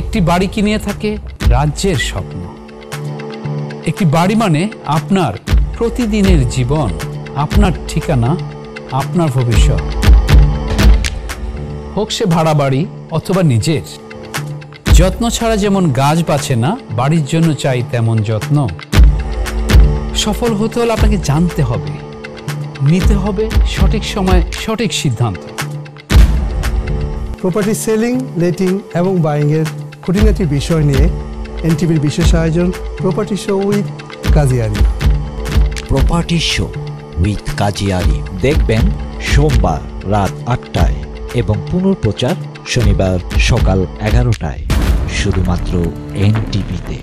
একটি বাড়ি কিনে থাকে রাজ্যের স্বপ্ন। একটি বাড়ি মানে আপনার প্রতিদিনের জীবন, আপনার ঠিকানা, আপনার ভবিষ্যৎ। হোক সে ভাড়া বাড়ি অথবা নিজের। যত্ন ছাড়া যেমন গাছ বাঁচে না, বাড়ির জন্য চাই তেমন যত্ন। সফল হতে হলে আপনাকে জানতে হবে, নিতে হবে সঠিক সময়ে সঠিক সিদ্ধান্ত। প্রপার্টি সেলিং, লেটিং এবং বাইং এর খুঁটিনাটি বিষয় নিয়ে এনটিভির বিশেষ আয়োজন property show with Kazi Arif. Property show with Kazi Arif দেখবেন সোমবার রাত ৮টায় এবং পুনঃপ্রচার শনিবার সকাল ১১টায় শুধুমাত্র এনটিভিতে।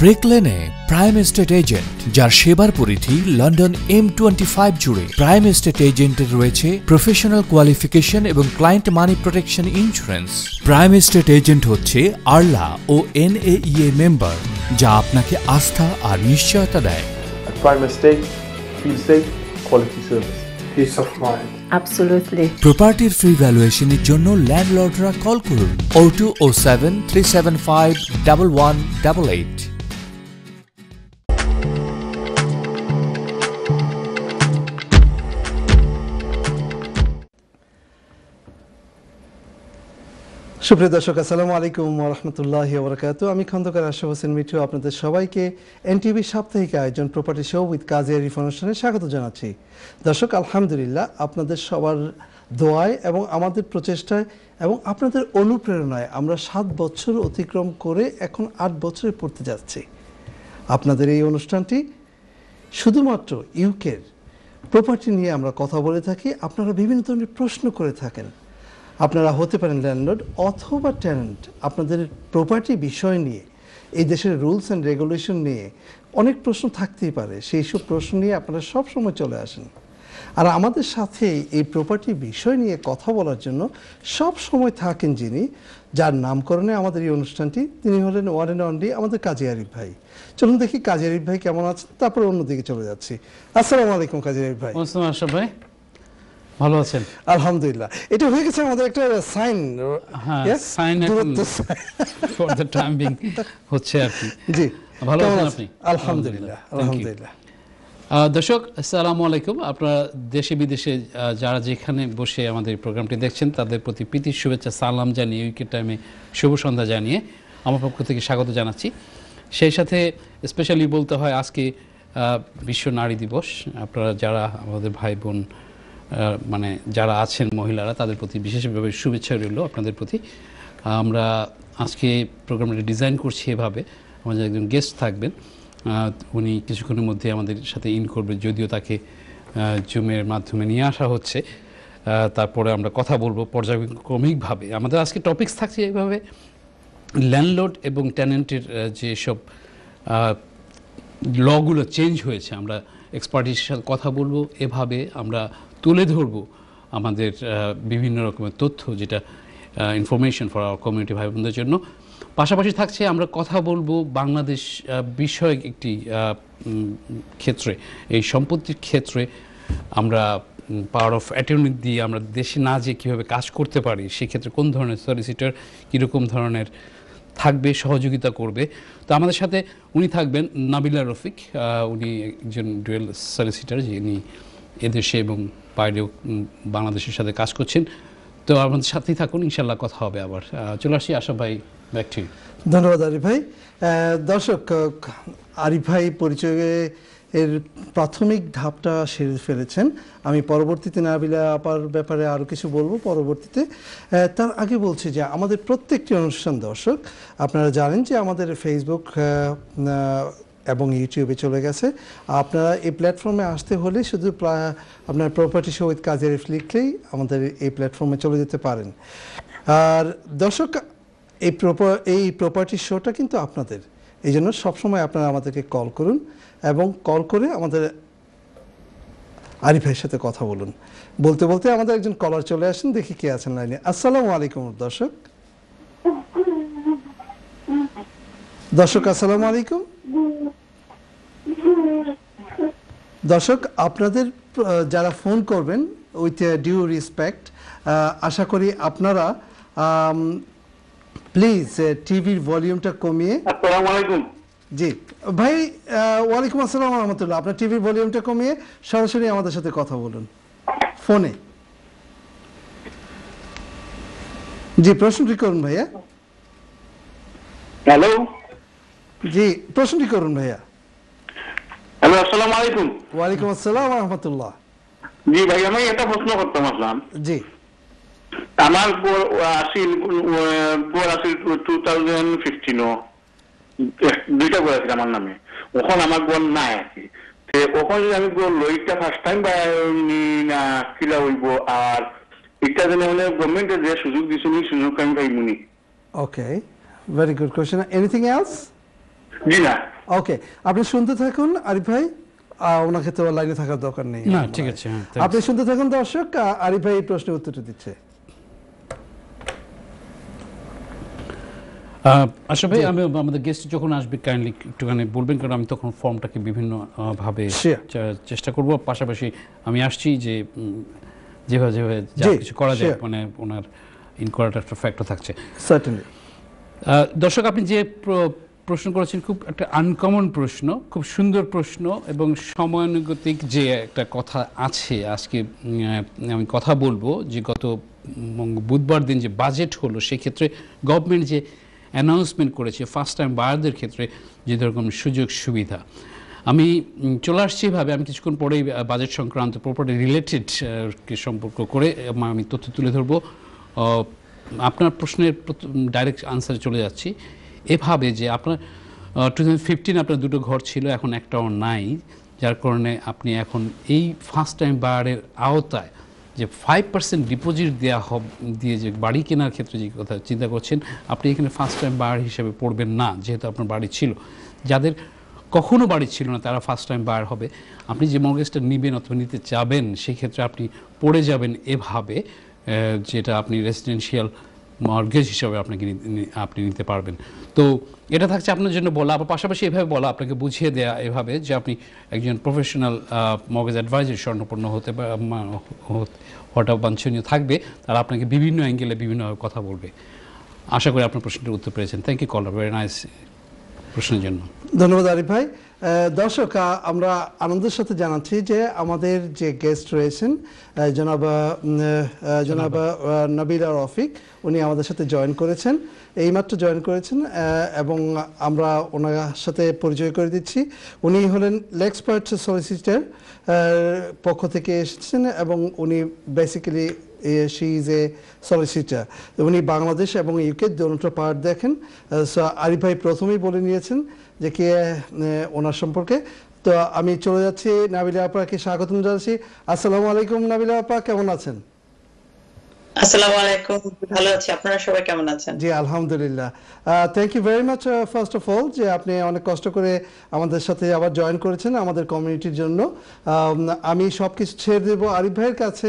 ব্রিক লেনে প্রাইম এস্টেট এজেন্ট, যার সেবার পরিধি লন্ডন M25 জুড়ে। প্রাইম এস্টেট এজেন্টের রয়েছে প্রফেশনাল কোয়ালিফিকেশন এবং client money protection insurance. Prime estate agent হচ্ছে আরলা ও ONAEA মেম্বার, যা আপনাকে আস্থা আর নিশ্চয়তা দেয়। প্রপার্টির ফ্রি ভ্যালুয়েশনের জন্য ল্যান্ডলর্ডরা কল করুন 02073751188। সুপ্রিয় দর্শক, আসসালামু আলাইকুম রহমতুল্লাহি ওয়া বারাকাতুহু। আমি খন্দকার আশরাফ হোসেন মিঠু আপনাদের সবাইকে এনটিভি সাপ্তাহিক আয়োজন property show with Kazi Arif অনুষ্ঠানে স্বাগত জানাচ্ছি। দর্শক, আলহামদুলিল্লাহ আপনাদের সবার দোয়ায় এবং আমাদের প্রচেষ্টায় এবং আপনাদের অনুপ্রেরণায় আমরা 7 বছর অতিক্রম করে এখন 8 বছরে পড়তে যাচ্ছি। আপনাদের এই অনুষ্ঠানটি শুধুমাত্র ইউকের প্রপার্টি নিয়ে আমরা কথা বলে থাকি। আপনারা বিভিন্ন ধরনের প্রশ্ন করে থাকেন। আপনারা হতে পারেন ল্যান্ডলর্ড অথবা ট্যানেন্ট। আপনাদের প্রপার্টি বিষয় নিয়ে, এই দেশের রুলস অ্যান্ড রেগুলেশন নিয়ে অনেক প্রশ্ন থাকতেই পারে। সেই সব প্রশ্ন নিয়ে আপনারা সবসময় চলে আসেন। আর আমাদের সাথে এই প্রপার্টি বিষয় নিয়ে কথা বলার জন্য সব সময় থাকেন যিনি, যার নামকরণে আমাদের এই অনুষ্ঠানটি, তিনি হলেন ওয়ান অ্যান্ড অনলি আমাদের কাজী আরিফ ভাই। চলুন দেখি কাজী আরিফ ভাই কেমন আছেন, তারপরে অন্যদিকে চলে যাচ্ছি। আসসালামু আলাইকুম কাজী আরিফ ভাই। আসসালামু আলাইকুম ভাই, ভালো আছেন? আলহামদুলিল্লাহ। এটা হয়ে গেছে আমাদের একটা সাইন। হ্যাঁ, sign for the time being হচ্ছে আর কি। জি, ভালো আছেন আপনি? আলহামদুলিল্লাহ, আলহামদুলিল্লাহ। দর্শক আসসালামু আলাইকুম। আপনারা দেশে বিদেশে যারা যেখানে বসে আমাদের প্রোগ্রামটি দেখছেন, তাদের প্রতি প্রীতির শুভেচ্ছা সালাম জানিয়ে উইকেট টাইমে শুভ সন্ধ্যা জানিয়ে আমার পক্ষ থেকে স্বাগত জানাচ্ছি। সেই সাথে স্পেশালি বলতে হয়, আজকে বিশ্ব নারী দিবস। আপনারা যারা আমাদের ভাই বোন মানে যারা আছেন মহিলারা, তাদের প্রতি বিশেষভাবে শুভেচ্ছা রইল আপনাদের প্রতি। আমরা আজকে প্রোগ্রামটা ডিজাইন করছি এভাবে, আমাদের একজন গেস্ট থাকবেন, উনি কিছুক্ষণের মধ্যে আমাদের সাথে ইন করবে, যদিও তাকে জুমের মাধ্যমে নিয়ে আসা হচ্ছে। তারপরে আমরা কথা বলবো পর্যায়ক্রমিকভাবে। আমাদের আজকে টপিকস থাকছে এইভাবে, ল্যান্ডলর্ড এবং ট্যানেন্টের যেসব লগুলো চেঞ্জ হয়েছে, আমরা এক্সপার্টের সাথে কথা বলবো। এভাবে আমরা তুলে ধরব আমাদের বিভিন্ন রকমের তথ্য, যেটা ইনফরমেশন ফর আওয়ার কমিউনিটি ভাই বোনদের জন্য। পাশাপাশি থাকছে, আমরা কথা বলবো বাংলাদেশ বিষয়ক একটি ক্ষেত্রে, এই সম্পত্তির ক্ষেত্রে আমরা পাওয়ার অফ অ্যাটর্নি দিয়ে আমরা দেশে না যেয়ে কীভাবে কাজ করতে পারি, সেক্ষেত্রে কোন ধরনের সলিসিটর কীরকম ধরনের থাকবে, সহযোগিতা করবে। তো আমাদের সাথে উনি থাকবেন নাবিলা রফিক, উনি একজন ডুয়েল সলিসিটর, যিনি এদেশে এবং বাইরেও বাংলাদেশের সাথে কাজ করছেন। তো আমাদের সাথেই থাকুন, ইনশাল্লাহ কথা হবে আবার। চলে আসি আশা ভাই, ব্যাক টু। ধন্যবাদ আরিফ ভাই। দর্শক, আরিফ ভাই পরিচয়ের প্রাথমিক ধাপটা সেরে ফেলেছেন। আমি পরবর্তীতে নাবিলা আপার ব্যাপারে আরও কিছু বলবো পরবর্তীতে। তার আগে বলছি যে আমাদের প্রত্যেকটি অনুষ্ঠান দর্শক আপনারা জানেন যে আমাদের ফেসবুক এবং ইউটিউবে চলে গেছে। আপনারা এই প্ল্যাটফর্মে আসতে হলে শুধু আপনার property show with Kazi Arif লিখলেই আমাদের এই প্ল্যাটফর্মে চলে যেতে পারেন। আর দর্শক, এই প্রপার্টি শোটা কিন্তু আপনাদের, এই জন্য সবসময় আপনারা আমাদেরকে কল করুন এবং কল করে আমাদের আরিফ ভাইয়ের সাথে কথা বলুন। বলতে বলতে আমাদের একজন কলার চলে আসেন, দেখি কে আছেন লাইনে। আসসালামু আলাইকুম দর্শক। দর্শক আসসালামু আলাইকুম। দর্শক, আপনাদের যারা ফোন করবেন উইথ ডিউ রেসপেক্ট, আশা করি আপনারা প্লিজ টিভির ভলিউমটা কমিয়ে। আসসালামু আলাইকুম। জি ভাই, ওয়ালাইকুম আসসালাম ওয়া রাহমাতুল্লাহ। আপনার টিভির ভলিউমটা কমিয়ে সরাসরি আমাদের সাথে কথা বলুন ফোনে। জি প্রশ্নটি করুন ভাইয়া। হ্যালো, জি প্রশ্নটি করুন ভাইয়া। হ্যালো, আসসালামু আলাইকুম। ওয়া আলাইকুম আসসালাম ওয়া রাহমাতুল্লাহ। জি ভাই, আমি একটা প্রশ্ন করতে আসলাম। জি আমার দুইটা বই আছে আমার নামে, ওখানে আমার গোল নাই আর কি। ওখানে যদি আমি গোল লইটা ফার্স্ট টাইম বা কিলা হইব, আর এটা যেন হলে গভর্নমেন্টে যে সুযোগ দিছিল এই সুযোগ আমি পাইবনি। Okay, very good question. Anything else? জি না। ওকে, আপনি শুনতে থাকুন আরিফ ভাই, ওনাকে তো লাইনে থাকার দরকার নেই। না ঠিক আছে, আপনি শুনতে থাকুন দর্শক, আরিফ ভাই প্রশ্নের উত্তরটা দিচ্ছে। আশা ভাই, আমি আমাদের গেস্ট যখন আসবে কাইন্ডলি একটুখানি বলবেন, কারণ আমি তখন ফর্মটাকে বিভিন্নভাবে চেষ্টা করব। পাশাপাশি আমি আসছি যে যেভাবে যেভাবে যা কিছু করা যায়, মানে ওনার ইনকোয়ারিটা একটা ফ্যাক্টর থাকছে। সার্টেনলি দর্শক, আপনি যে প্রশ্ন করেছেন খুব একটা আনকমন প্রশ্ন, খুব সুন্দর প্রশ্ন, এবং সময়ানুগতিক যে একটা কথা আছে। আজকে আমি কথা বলবো যে গত বুধবার দিন যে বাজেট হলো, সেক্ষেত্রে গভর্নমেন্ট যে অ্যানাউন্সমেন্ট করেছে ফার্স্ট টাইম বায়ারদের ক্ষেত্রে যে রকম সুযোগ সুবিধা। আমি চলে আসছি এভাবে, আমি কিছুক্ষণ পরেই বাজেট সংক্রান্ত প্রপার্টি রিলেটেড সম্পর্ক করে আমি তথ্য তুলে ধরবো। আপনার প্রশ্নের ডাইরেক্ট আনসারে চলে যাচ্ছি এভাবে যে আপনার 2015 আপনার দুটো ঘর ছিল, এখন একটাও নাই, যার কারণে আপনি এখন এই ফার্স্ট টাইম বায়ারের আওতায় যে 5% ডিপোজিট দেওয়া দিয়ে যে বাড়ি কেনার ক্ষেত্রে যে কথা চিন্তা করছেন, আপনি এখানে ফার্স্ট টাইম বায়ার হিসেবে পড়বেন না, যেহেতু আপনার বাড়ি ছিল। যাদের কখনো বাড়ি ছিল না তারা ফার্স্ট টাইম বায়ার হবে। আপনি যে মর্গেজটা নেবেন অথবা নিতে চাবেন, সেক্ষেত্রে আপনি পড়ে যাবেন এভাবে, যেটা আপনি রেসিডেন্সিয়াল মর্গেজ হিসাবে আপনি নিতে পারবেন। তো এটা থাকছে আপনার জন্য বলা, আবার পাশাপাশি এভাবে বলা, আপনাকে বুঝিয়ে দেয়া এভাবে যে আপনি একজন প্রফেশনাল মর্গেজ অ্যাডভাইজার স্বর্ণপূর্ণ হওয়াটা বাঞ্ছনীয় থাকবে। তারা আপনাকে বিভিন্ন অ্যাঙ্গেলে বিভিন্নভাবে কথা বলবে। আশা করি আপনার প্রশ্নটির উত্তর পেয়েছেন। Thank you caller, very nice প্রশ্নের জন্য ধন্যবাদ আরিফ ভাই। দর্শক, আমরা আনন্দের সাথে জানাচ্ছি যে আমাদের যে গেস্ট রয়েছেন জনাবা নাবিলা রফিক, উনি আমাদের সাথে জয়েন করেছেন, এইমাত্র জয়েন করেছেন, এবং আমরা ওনার সাথে পরিচয় করে দিচ্ছি। উনি হলেন লেক্সপার্ট সলিসিটার পক্ষ থেকে এসেছেন, এবং উনি basically she is a solicitor. উনি বাংলাদেশ এবং ইউকে দুটো পার্ট দেখেন। সো আরিফ ভাই প্রথমেই বলে নিয়েছেন যে কে ওনার সম্পর্কে। তো আমি চলে যাচ্ছি নাবিলা আপাকে স্বাগত জানাচ্ছি। আসসালামু আলাইকুম নাবিলা আপা, কেমন আছেন? আসসালামু আলাইকুম, ভালো আছি। আপনারা সবাই কেমন আছেন? জি আলহামদুলিল্লাহ। Thank you very much first of all, যে আপনি অনেক কষ্ট করে আমাদের সাথে আবার জয়েন করেছেন আমাদের কমিউনিটির জন্য। আমি সব কিছু ছেড়ে দেবো আরিফ ভাইয়ের কাছে,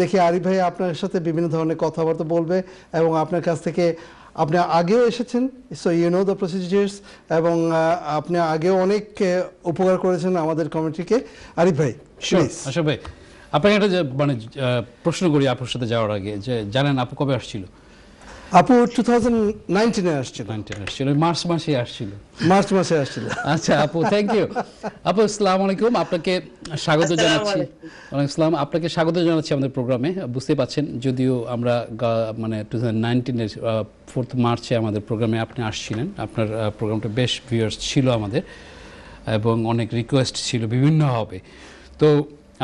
দেখি আরিফ ভাই আপনার সাথে বিভিন্ন ধরনের কথাবার্তা বলবে, এবং আপনার কাছ থেকে আপনি আগেও এসেছেন, so you know the procedures, এবং আপনি আগেও অনেক উপকার করেছেন আমাদের কমিউনিটিকে। আরিফ ভাই আশা ভাই, আপনাকে একটা মানে প্রশ্ন করি আপুর সাথে যাওয়ার আগে, যে জানেন আপু কবে আসছিল? আপু 2019 আসছিল, মার্চ মাসে আসছিল। আচ্ছা আপু, থ্যাংক ইউ আপু, আসসালামু আলাইকুম, আপনাকে স্বাগত জানাচ্ছি। ওয়ালাইকুম আসসালাম, আপনাকে স্বাগত জানাচ্ছি আমাদের প্রোগ্রামে। বুঝতে পাচ্ছেন, যদিও আমরা মানে 2019-এর 4 মার্চে আমাদের প্রোগ্রামে আপনি আসছিলেন, আপনার প্রোগ্রামটা বেশ ভিউয়ার্স ছিল আমাদের, এবং অনেক রিকোয়েস্ট ছিল বিভিন্ন হবে। তো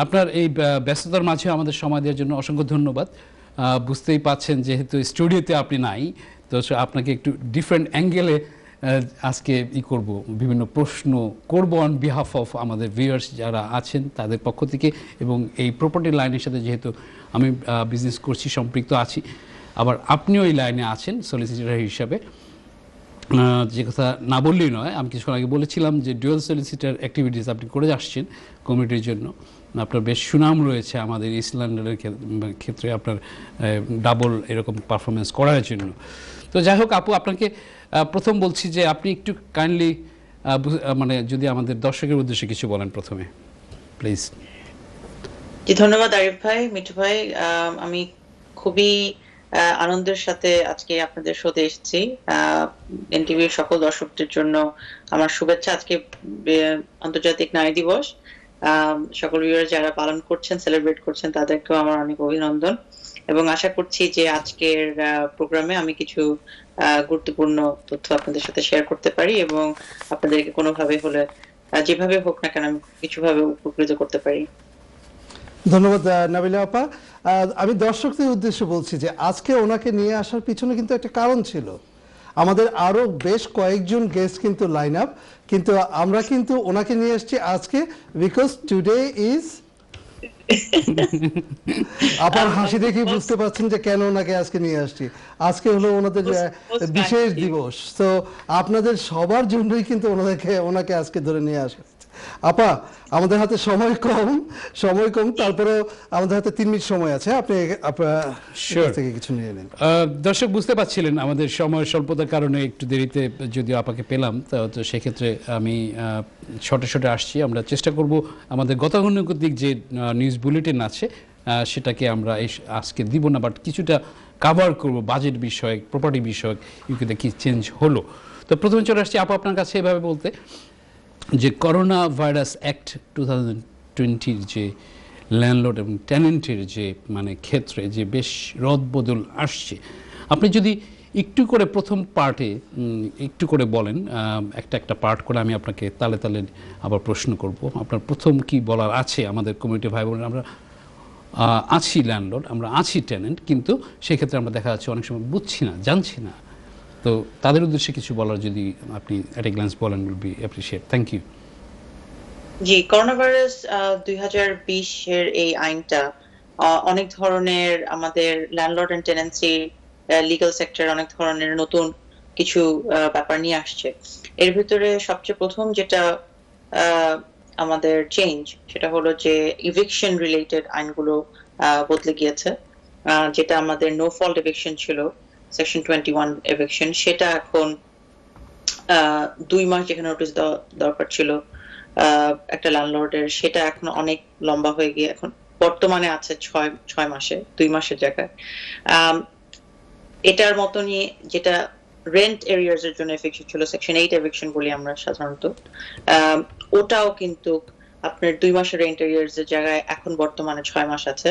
আপনার এই ব্যস্ততার মাঝে আমাদের সময় দেওয়ার জন্য অসংখ্য ধন্যবাদ। বুঝতেই পাচ্ছেন যেহেতু স্টুডিওতে আপনি নাই, তো আপনাকে একটু ডিফারেন্ট অ্যাঙ্গেলে আজকে করব, বিভিন্ন প্রশ্ন করব অন বিহাফ অফ আমাদের ভিউয়ার্স যারা আছেন তাদের পক্ষ থেকে। এবং এই প্রপার্টি লাইনের সাথে যেহেতু আমি বিজনেস করছি, সম্পৃক্ত আছি, আবার আপনিও এই লাইনে আছেন সলিসিটার হিসাবে, যে কথা না বললেই নয়। আমি কিছুক্ষণ আগে বলেছিলাম যে ডুয়াল সলিসিটার অ্যাক্টিভিটিস আপনি করে আসছেন কমিউনিটির জন্য, আপনার বেশ সুনাম রয়েছে আমাদের ইস্ট লন্ডনের ক্ষেত্রে আপনার ডাবল এরকম পারফরমেন্স করার জন্য। তো যাই হোক আপু, আপনাকে প্রথম বলছি যে আপনি একটু কাইন্ডলি মানে যদি আমাদের দর্শকের উদ্দেশ্যে কিছু বলেন প্রথমে, প্লিজ। ধন্যবাদ আরিফ ভাই, মিঠু ভাই। আমি খুবই আনন্দের সাথে আজকে আপনাদের শোতে এসেছি। এনটিভির সকল দর্শকদের জন্য আমার শুভেচ্ছা। আজকে আন্তর্জাতিক নারী দিবস, সকল ভিউয়ার যারা পালন করছেন, সেলিব্রেট করছেন, তাদেরকেও আমার অনেক অভিনন্দন। এবং আশা করছি যে আজকের প্রোগ্রামে আমি কিছু গুরুত্বপূর্ণ তথ্য আপনাদের সাথে শেয়ার করতে পারি এবং আপনাদেরকে কোনোভাবে হলে, যেভাবে হোক না কেন, আমি কিছুভাবে উপকৃত করতে পারি। ধন্যবাদ নাবিলা আপা। আমি দর্শকদের উদ্দেশ্যে বলছি যে আজকে ওনাকে নিয়ে আসার পিছনে কিন্তু একটা কারণ ছিল। আমাদের আরও বেশ কয়েকজন গেস্ট কিন্তু লাইন আপ, কিন্তু আমরা কিন্তু ওনাকে নিয়ে এসেছি আজকে বিকজ টুডে ইজ আপার হাসি দেখে বুঝতে পারছেন যে কেন ওনাকে আজকে নিয়ে আসছি। আজকে হলো ওনাদের বিশেষ দিবস, তো আপনাদের সবার জন্যই কিন্তু ওনাকে আজকে ধরে নিয়ে আসা। আপা, আমাদের হাতে সময় কম, তারপরেও আমাদের হাতে 3 মিনিট সময় আছে, আপনি থেকে কিছু নিয়ে নিন। দর্শক বুঝতে পারছিলেন আমাদের সময় স্বল্পতার কারণে একটু দেরিতে যদিও আপাকে পেলাম, তো সেক্ষেত্রে আমি ছোট আসছি। আমরা চেষ্টা করব আমাদের গতানুগতিক যে নিউজ বুলেটিন আছে সেটাকে আমরা আজকে দিব না, বাট কিছুটা কাভার করব, বাজেট বিষয়ক, প্রপার্টি বিষয়ক, ইউকেতে কি চেঞ্জ হলো। তো প্রথমে চলে আসছি আপা আপনার কাছে এভাবে বলতে যে করোনা ভাইরাস অ্যাক্ট 2020-র যে ল্যান্ডলর্ড এবং ট্যানেন্টের যে ক্ষেত্রে যে বেশ রদবদল আসছে, আপনি যদি একটু করে প্রথম পার্টে একটু করে বলেন, একটা পার্ট করে আমি আপনাকে তালে তালে আবার প্রশ্ন করব। আপনার প্রথম কি বলার আছে? আমাদের কমিউনিটি ভাই বোনেরা আমরা আছি ল্যান্ডলর্ড, আমরা আছি ট্যানেন্ট, কিন্তু সেক্ষেত্রে আমরা দেখা যাচ্ছে অনেক সময় বুঝছি না, জানছি না, তো তাদের উদ্দেশ্যে কিছু বলার যদি আপনি এট এ গ্ল্যান্স বলেন will be appreciate. Thank you. জি, করোনা ভাইরাস 2020 এর এই আইনটা অনেক ধরনের আমাদের landlord and tenancy legal sector অনেক ধরনের নতুন কিছু ব্যাপার নিয়ে আসছে। এর ভিতরে সবচেয়ে প্রথম যেটা আমাদের চেঞ্জ, সেটা হলো যে ইভিকশন রিলেটেড আইনগুলো বদলে গিয়েছে। যেটা আমাদের নো ফল্ট ইভিকশন ছিল, সেকশন 21 এভিকশন, সেটা এখন 2 মাস যেখানে নোটিশ দরকার ছিল একটা ল্যান্ডলর্ডের, সেটা এখন অনেক লম্বা হয়ে গিয়ে এখন বর্তমানে আছে 6 মাসে, 2 মাসের জায়গায়। এটার মতনই যেটা রেন্ট এরিয়াস এর জন্য এভিকশন ছিল, সেকশন 8 এভিকশন বলি আমরা সাধারণত, ওটাও কিন্তু আপনার 2 মাসের রেন্ট এরিয়াস এর জায়গায় এখন বর্তমানে 6 মাস আছে।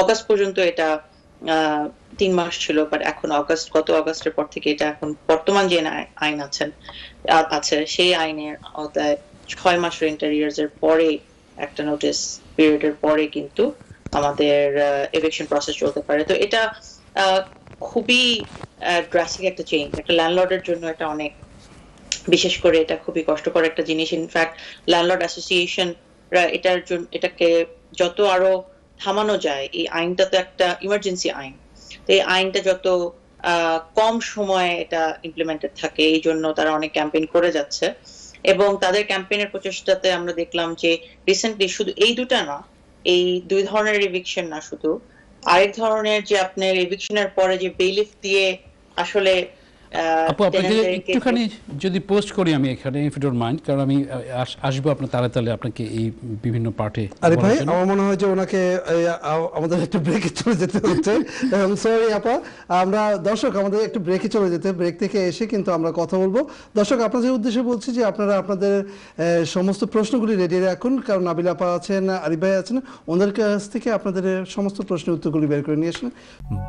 অগাস্ট পর্যন্ত এটা 3 মাস ছিল, বাট এখন গত অগাস্টের পর থেকে এটা এখন বর্তমান যে আইন আছে সেই আইনের আওতায় 6 মাস রেন্ট এরিয়ার্স এর পরে, একটা নোটিস পিরিয়ডের পরে কিন্তু আমাদের এভিকশন প্রসেস চলতে পারে। তো এটা খুবই ড্রাস্টিক একটা চেঞ্জ একটা ল্যান্ডলর্ডের জন্য। এটা অনেক, বিশেষ করে এটা খুবই কষ্টকর একটা জিনিস। ইনফ্যাক্ট ল্যান্ডলর্ড অ্যাসোসিয়েশনরা এটাকে যত আরো থামানো যায়, এই আইনটা তো একটা ইমার্জেন্সি আইন, তো এই আইনটা যত কম সময়ে এটা ইমপ্লিমেন্টেড থাকে, এই জন্য তারা অনেক ক্যাম্পেইন করে যাচ্ছে। এবং তাদের ক্যাম্পেইনের প্রচেষ্টাতে আমরা দেখলাম যে রিসেন্টলি শুধু এই দুই ধরনের এভিকশন না, শুধু আরেক ধরনের যে আপনার এভিকশনের পরে যে বেইলিফ দিয়ে আসলে আপু আপনাকে একটুখানি যদি পোস্ট করি আমি এখানে, ইফ ইউ ডোন্ট মাইন্ড, কারণ আমি আসবো আপনার তালে তালে আপনাকে এই বিভিন্ন পার্টে। আরে ভাই, আমার মনে হয় যে ওনাকে আমাদের একটা ব্রেকে চলে যেতে হচ্ছে। সরি আপা, আমরা দর্শক আমাদের একটু ব্রেকে চলে যেতে, ব্রেক থেকে এসে কিন্তু আমরা কথা বলবো। দর্শক আপনাদের উদ্দেশ্যে বলছি যে আপনারা আপনাদের সমস্ত প্রশ্নগুলি রেডি রাখুন, কারণ নাবিলা আপা আছেন, আরিফ ভাই আছেন, ওনাদের কাছ থেকে আপনাদের সমস্ত প্রশ্নের উত্তরগুলি বের করে নিয়ে আসুন।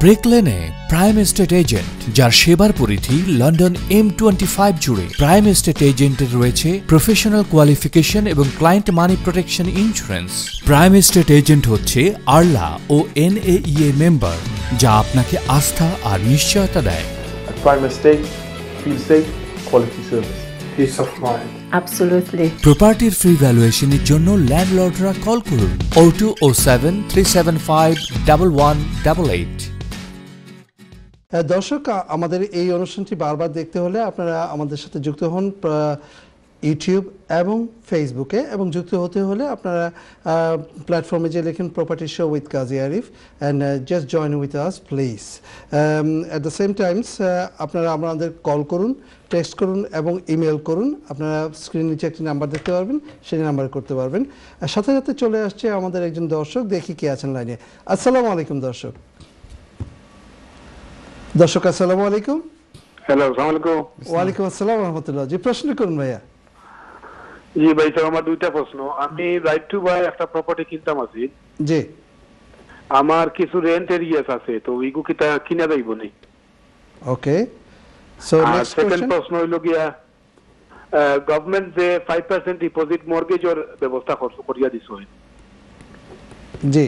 ব্রিক লেনে প্রাইম এস্টেট এজেন্ট, যার সেবার পরিধি লন্ডন M25 জুড়ে, প্রাইম এস্টেট এজেন্টের রয়েছে প্রফেশনাল কোয়ালিফিকেশন এবং client money protection insurance. Prime estate agent হচ্ছে আরলা ও ONAEA মেম্বার, যা আপনাকে আস্থা আর নিশ্চয়তা দেয়। প্রপার্টির ফ্রি ভ্যালুয়েশনের জন্য ল্যান্ডলর্ডরা কল করুন 02073751188। দর্শক, আমাদের এই অনুষ্ঠানটি বারবার দেখতে হলে আপনারা আমাদের সাথে যুক্ত হন ইউটিউব এবং ফেসবুকে, এবং যুক্ত হতে হলে আপনারা প্ল্যাটফর্মে যে লিখুন property show with Kazi Arif and just join with us please. At the same times আপনারা আমাদের কল করুন, টেক্সট করুন এবং ইমেল করুন। আপনারা স্ক্রিন নিচে একটি নাম্বার দেখতে পারবেন, সেই নাম্বারে করতে পারবেন। সাথে সাথে চলে আসছে আমাদের একজন দর্শক, দেখি কে আছেন লাইনে। আসসালামু আলাইকুম দর্শক। দর্শক আসসালামু আলাইকুম। হ্যালো, আসসালামু আলাইকুম। ওয়ালাইকুম আসসালাম রাহমাতুল্লাহ। জি, প্রশ্ন করুন ভাইয়া। জি ভাই, স্যার আমার দুইটা প্রশ্ন। আমি রাইট টু বাই একটা প্রপার্টি কিনতাম আছি। জি, আমার কিছু রেন্ট এরিয়াস আছে, তো ওইগু কিটা কিনা যাইব না? ওকে, সো নেক্সট প্রশ্ন হলো গিয়া গভর্নমেন্ট যে 5% ডিপোজিট মর্গেজ এর ব্যবস্থা করছে করিয়া দিছে। জি,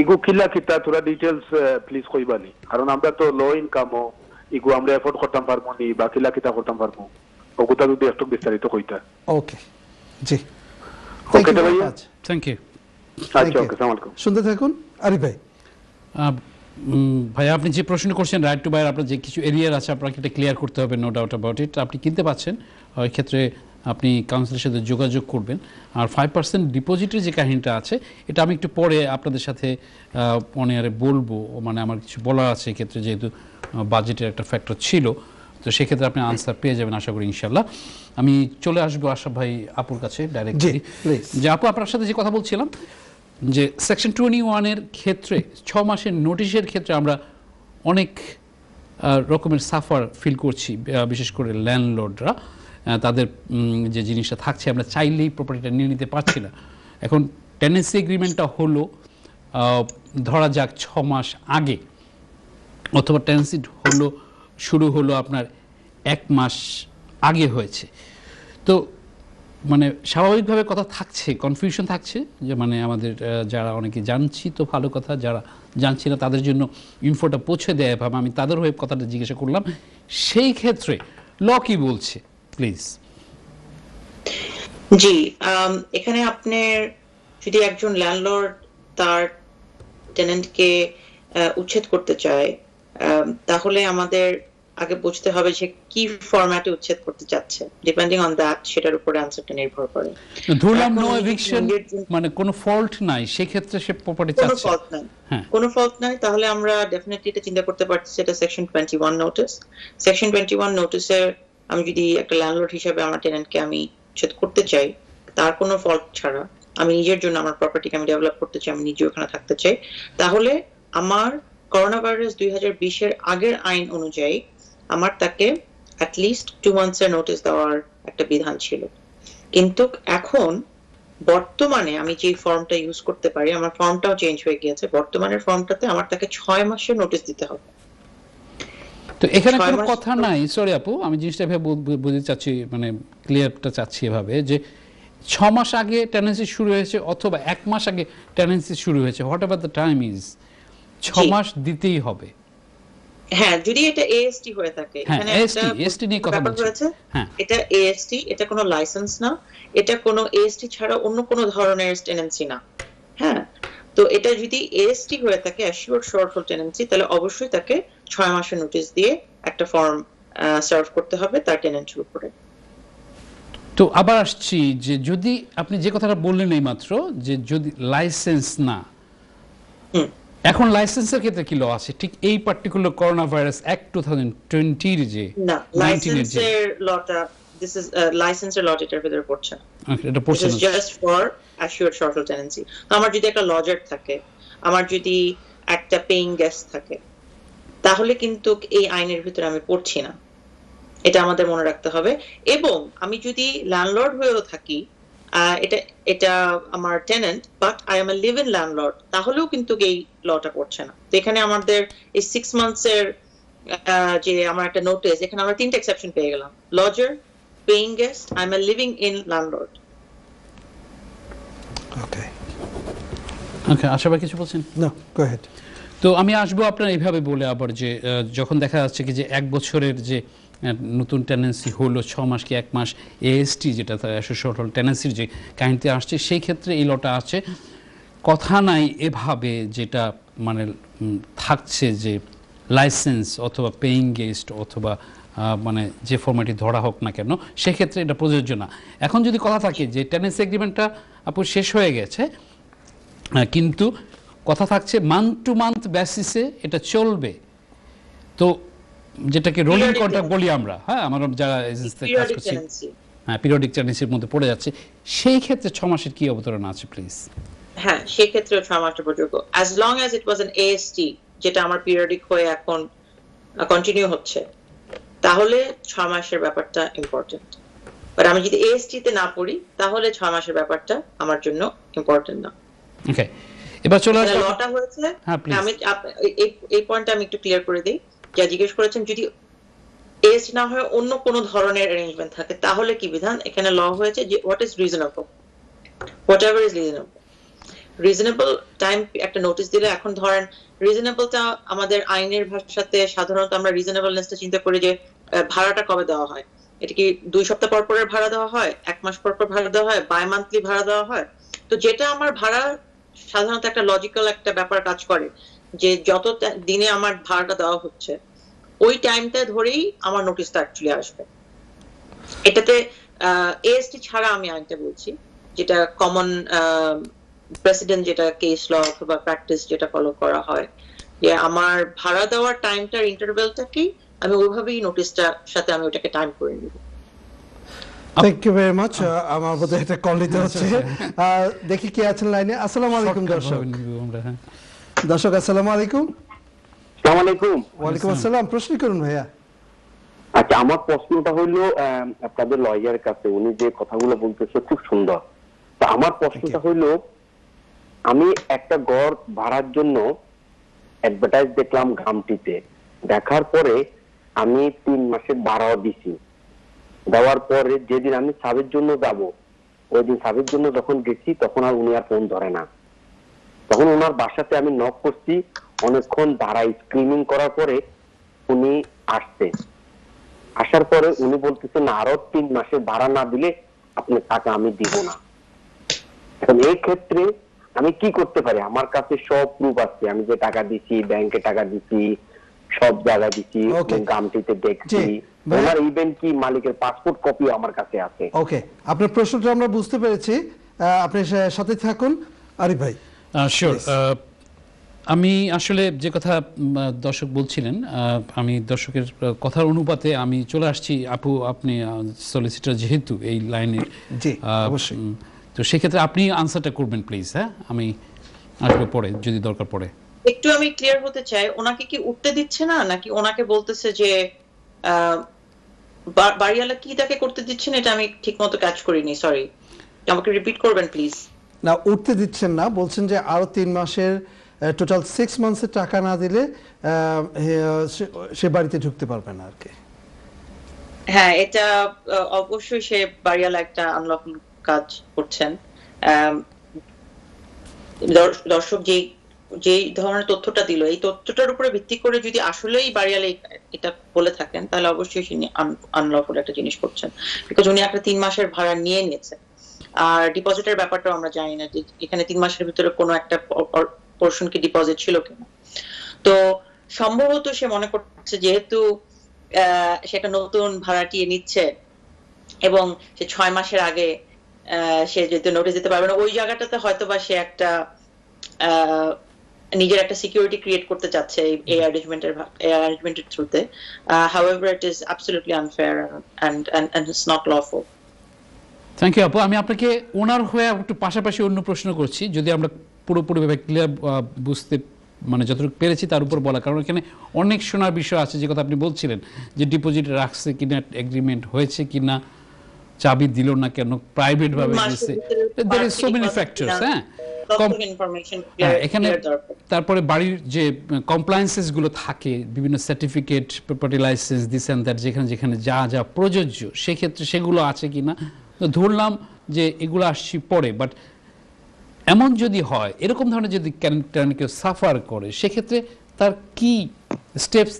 ইগু কিলা কিটা তোরা ডিটেইলস প্লিজ কইবা নি, কারণ আমরা তো লো ইনকাম ও ইগু আমরা এফোর্ড করতাম পারবো নি, বাকি লা কিটা করতাম পারবো ওগুতা যদি একটু বিস্তারিত কইতা। ওকে, জি, থ্যাংক ইউ ভাই, থ্যাংক ইউ। আচ্ছা, ওকে, আসসালামু আলাইকুম। শুনতে থাকুন আরিফ ভাই। ভাই আপনি যে প্রশ্ন করছেন রাইট টু বাই, আপনার যে কিছু এরিয়ার আছে আপনাকে এটা ক্লিয়ার করতে হবে, নো ডাউট অ্যাবাউট ইট। আপনি কিনতে পাচ্ছেন, ওই ক্ষেত্রে আপনি কাউন্সিলের সাথে যোগাযোগ করবেন। আর 5% ডিপোজিটের যে কাহিনীটা আছে এটা আমি একটু পরে আপনাদের সাথে অনেয়ারে বলবো, মানে আমার কিছু বলা আছে এক্ষেত্রে, যেহেতু বাজেটের একটা ফ্যাক্টর ছিল, তো সেক্ষেত্রে আপনি আনসার পেয়ে যাবেন আশা করি ইনশাল্লাহ। আমি চলে আসবো আশরাফ ভাই আপুর কাছে ডাইরেক্টলি। যে আপু, আপনার সাথে যে কথা বলছিলাম যে সেকশন 21-এর ক্ষেত্রে 6 মাসের নোটিশের ক্ষেত্রে আমরা অনেক রকমের সাফার ফিল করছি, বিশেষ করে ল্যান্ডলর্ডরা তাদের যে জিনিসটা থাকছে আমরা চাইলেই প্রপার্টিটা নিয়ে নিতে পারছি না। এখন টেনেন্সি এগ্রিমেন্টটা হলো ধরা যাক 6 মাস আগে, অথবা টেনেন্সি হলো শুরু হলো আপনার 1 মাস আগে হয়েছে, তো মানে স্বাভাবিকভাবে কথা থাকছে, কনফিউশন থাকছে। যে মানে আমাদের যারা অনেকে জানছি তো ভালো কথা, যারা জানছি না তাদের জন্য ইনফোটা পৌঁছে দেয় ভাবে আমি তাদের হয়ে কথাটা জিজ্ঞাসা করলাম। সেই ক্ষেত্রে ল কি বলছে প্লিজ। জি, এখানে আপনার যদি একজন ল্যান্ডলর্ড তার টেনেন্টকে উচ্ছেদ করতে চায়, তাহলে আমাদের আগে বুঝতে হবে যে কি ফরম্যাটে উচ্ছেদ করতে যাচ্ছে, ডিপেন্ডিং অন দ্যাট সেটার উপরে আনসারটা নির্ভর করে। ধরলাম নো এভিকশন, মানে কোনো ফল্ট নাই, সেই ক্ষেত্রে সে প্রপার্টি চাচ্ছে, কোনো ফল্ট নাই, কোনো ফল্ট নাই, তাহলে আমরা ডেফিনেটলি এটা চিন্তা করতে পারছি সেটা সেকশন 21 নোটিস। সেকশন 21 নোটিসে আমি যদি একটা ল্যান্ডলর্ড হিসেবে আমার টেনেন্টকে আমি উচ্ছেদ করতে চাই তার কোনো ফল্ট ছাড়া, আমি নিজের জন্য আমার প্রপার্টিকে আমি ডেভেলপ করতে চাই, আমি নিজে ওখানে থাকতে চাই, তাহলে আমার করোনা ভাইরাস 2020 এর আগের আইন অনুযায়ী আমার তাকে at least 2 months এর নোটিস দেওয়ার একটা বিধান ছিল। কিন্তু এখন বর্তমানে আমি যে ফর্মটা ইউজ করতে পারি, আমার ফর্মটাও চেঞ্জ হয়ে গিয়েছে, বর্তমানের ফর্মটাতে আমার তাকে 6 মাসের নোটিস দিতে হবে। তো এখানে কোনো কথা নাই, সরি আপু আমি জিনিসটা ভাবে বুঝতে চাচ্ছি, মানে ক্লিয়ারটা চাচ্ছি এভাবে যে 6 মাস আগে টেনেন্সি শুরু হয়েছে অথবা 1 মাস আগে টেনেন্সি শুরু হয়েছে, whatever the time is, 6 মাস দিতেই হবে। হ্যাঁ, যদি এটা AST হয়ে থাকে, এখানে একটা AST নিয়ে কথা বলছে। হ্যাঁ, এটা AST, এটা কোনো লাইসেন্স না, এটা কোনো AST ছাড়া অন্য কোনো ধরনের টেনেন্সি না। হ্যাঁ, তো এটা যদি AST হয়ে থাকে, অ্যাসিওরড শর্টফুল টেনেন্সি, তাহলে অবশ্যই তাকে 6 মাসের নোটিশ দিয়ে একটা ফর্ম সার্ভ করতে হবে তার টেনেন্সির উপরে। তো আবার আসছি যে যদি আপনি যে কথাটা বললেন এই মাত্র, যে যদি লাইসেন্স না, এখন লাইসেন্সের ক্ষেত্রে কি ল আছে ঠিক এই পার্টিকুলার করোনা ভাইরাস অ্যাক্ট 2020 এর যে না, লাইসেন্সের লটা, দিস ইজ লাইসেন্সের লট, এটার ভিতরে পড়ছে না, এটা পড়ছে না, just for assured shorthold tenancy. আমার যদি একটা লজার থাকে, আমার যদি একটা পেইং গেস্ট থাকে, তাহলে কিন্তু এই আইনের ভিতরে আমি পড়ছি না, এটা আমাদের মনে রাখতে হবে। এবং আমি যদি ল্যান্ডলর্ড হয়েও থাকি, এটা এটা আমার tenant, but I am a live in landlord, তাহলেও কিন্তু এই লটা পড়ছে না। তো এখানে আমাদের এই 6 মান্থস এর যে আমার একটা নোটিস, এখানে আমরা 3টা এক্সেপশন পেয়ে গেলাম, lodger, paying guest, I am a living in landlord. Okay, okay, আশা করি কিছু বলছেন না, গো হেড। তো আমি আসবো আপনার এইভাবে বলে আবার, যে যখন দেখা যাচ্ছে কি যে 1 বছরের যে নতুন টেনেন্সি হলো 6 মাস কি 1 মাস AST, যেটা শর্টফুল টেনেন্সির যে কাহিনীতে আসছে, সেই ক্ষেত্রে এই লটা আছে, কথা নাই এভাবে, যেটা মানে থাকছে যে লাইসেন্স অথবা পেইং গেস্ট অথবা মানে যে ফর্মেটি ধরা হোক না কেন, সেক্ষেত্রে এটা প্রযোজ্য না। এখন যদি কথা থাকে যে টেনেন্সি এগ্রিমেন্টটা আপু শেষ হয়ে গেছে, কিন্তু কথা থাকছে মান্থ টু মান্থ বেসিসে এটা চলবে, তো যেটাকে রোলিং কন্ট্রাক্ট বলি আমরা। হ্যাঁ, আমরা যারা এজেন্সিতে কাজ করছি, হ্যাঁ, পিরিয়ডিক টেনেন্সির মধ্যে পড়ে যাচ্ছে, সেই ক্ষেত্রে 6 মাসের কি অবতরণ আছে প্লিজ। হ্যাঁ, সেই ক্ষেত্রে 6 মাসটা পর্যন্ত, as long as it was an AST, যেটা আমার পিরিয়ডিক হয়ে এখন কন্টিনিউ হচ্ছে তাহলে 6 মাসের ব্যাপারটা ইম্পর্টেন্ট বাট আমি যদি এএসটি তে না পড়ি তাহলে 6 মাসের ব্যাপারটা আমার জন্য ইম্পর্টেন্ট না ওকে এবার চলে আসলে লটা হয়েছে আমি এই পয়েন্টটা আমি একটু ক্লিয়ার করে দেই যা জিজ্ঞেস করেছেন যদি এএসটি না হয় অন্য কোন ধরনের অ্যারেঞ্জমেন্ট থাকে তাহলে কি বিধান এখানে ল হয়েছে যে what is reasonable whatever is reasonable reasonable time একটা নোটিস দিলে এখন ধরেন রিজনেবলটা আমাদের আইনের ভাষাতে সাধারণত আমরা রিজনেবলনেসটা চিন্তা করি যে ভাড়াটা কবে দেওয়া হয় এটা কি 2 সপ্তাহ পর পর ভাড়া দেওয়া হয় 1 মাস পর পর ভাড়া দেওয়া হয় বাই মান্থলি ভাড়া দেওয়া হয় তো যেটা আমার ভাড়া সাধারণত একটা লজিক্যাল একটা ব্যাপার কাজ করে যে যত দিনে আমার ভাড়াটা দেওয়া হচ্ছে ওই টাইমটা ধরেই আমার নোটিসটা অ্যাকচুয়ালি আসবে এটাতে এএসটি ছাড়া আমি আইনটা বলছি যেটা কমন প্রেসিডেন্ট যেটা কেস ল বা প্র্যাকটিস যেটা ফলো করা হয় যে আমার ভাড়া দেওয়ার টাইমটার ইন্টারভ্যালটা কি আমি ওইভাবেই নোটিসটার সাথে আমি ওটাকে টাইম করে নিব থ্যাংক ইউ ভেরি মাচ আমার মতে এটা কল দিতে হচ্ছে দেখি কে আছেন লাইনে আসসালামু আলাইকুম দর্শক আসসালামু আলাইকুম আসসালামু আলাইকুম ওয়া আলাইকুম আসসালাম প্রশ্ন করুন ভাইয়া আচ্ছা আমার প্রশ্নটা হলো আপনাদের লয়ার কাছে উনি যে কথাগুলো বলতেছে খুব সুন্দর আমার প্রশ্নটা হলো আমি একটা ঘর ভাড়ার জন্য অ্যাডভার্টাইজ দেখলাম গামটিতে দেখার পরে আমি 3 মাসের ভাড়াও দিছি দেওয়ার পরে যেদিন আমি সাবের জন্য যাব ওই দিন সাবের জন্য যখন গেছি তখন আর উনি আর ফোন ধরে না তখন ওনার বাসাতে আমি নক করছি অনেকক্ষণ দাঁড়াই স্ক্রিনিং করার পরে উনি আসছে আসার পরে উনি বলতেছেন আরো 3 মাসের ভাড়া না দিলে আপনার টাকা আমি দিব না এখন এই ক্ষেত্রে আমি কি করতে পারি আমার কাছে সব প্রুফ আছে আমি যে টাকা দিছি ব্যাংকে টাকা দিছি সব জায়গা দিছি গামটিতে দেখছি আমার ইভেন কি মালিকের পাসপোর্ট কপি আমার কাছে আছে ওকে আপনার প্রশ্নটা আমরা বুঝতে পেরেছি আপনি সাথে থাকুন আরিফ ভাই শিওর আমি আসলে যে কথা দর্শক বলছিলেন আমি দর্শকের কথার অনুপাতে আমি চলে আসছি আপু আপনি সলিসিটর যেহেতু এই লাইনে জি অবশ্যই তো সেই ক্ষেত্রে আপনি আনসারটা করবেন প্লিজ হ্যাঁ আমি আসলে পরে যদি দরকার পড়ে একটু আমি ক্লিয়ার হতে চাই ওনাকে কি উঠতে দিচ্ছে না নাকি ওনাকে বলতেছে যে বাড়িওয়ালা কি তাকে করতে দিচ্ছেন এটা আমি ঠিকমতো কাজ করিনি সরি আমাকে রিপিট করবেন প্লিজ না উঠতে দিচ্ছেন না বলছেন যে আরো 3 মাসের টোটাল 6 মান্থসের টাকা না দিলে সে বাড়িতে ঢুকতে পারবে না আর কি হ্যাঁ এটা অবশ্যই সে বাড়িওয়ালা একটা আনলক কাজ করছেন দর্শক যে ধরনের তথ্যটা দিল এই তথ্যটার উপরে ভিত্তি করে যদি আসলেই বাড়িওয়ালা এটা বলে থাকেন তাহলে অবশ্যই তিনি আনলফুল একটা জিনিস করছেন বিকজ উনি একটা 3 মাসের ভাড়া নিয়ে নিয়েছে আর ডিপোজিটের ব্যাপারটা আমরা জানি না যে এখানে 3 মাসের ভিতরে কোনো একটা পোরশন কি ডিপোজিট ছিল কিনা তো সম্ভবত সে মনে করছে যেহেতু সে একটা নতুন ভাড়াটিয়ে নিচ্ছে এবং সে 6 মাসের আগে সে যদি নোটিস দিতে পারবে না ওই জায়গাটাতে হয়তোবা সে একটা নিজের একটা সিকিউরিটি ক্রিয়েট করতে চাচ্ছে এই অ্যারেঞ্জমেন্টের থ্রুতে however it is absolutely unfair and and it's not lawful thank you আপু আমি আপনাকে ওনার হয়ে একটু পাশাপাশি অন্য প্রশ্ন করছি যদি আমরা পুরোপুরিভাবে ক্লিয়ার বুঝতে মানে যতটুকু পেরেছি তার উপর বলা কারণ এখানে অনেক শোনার বিষয় আছে যে কথা আপনি বলছিলেন যে ডিপোজিট রাখছে কিনা এগ্রিমেন্ট হয়েছে কিনা চাবি দিল না কেন প্রাইভেট ভাবে দিয়েছে there is so many factors হ্যাঁ ইনফরমেশন এখানে তারপরে বাড়ির যে কমপ্লায়েন্সেস গুলো থাকে বিভিন্ন certificate property licence this and that যেখানে যেখানে যা যা প্রযোজ্য সেই ক্ষেত্রে সেগুলো আছে কিনা তো ধরলাম যে এগুলো আসছে পড়ে বাট এমন যদি হয় এরকম ধরনের যদি কেউ সাফার করে সেক্ষেত্রে তার কি স্টেপস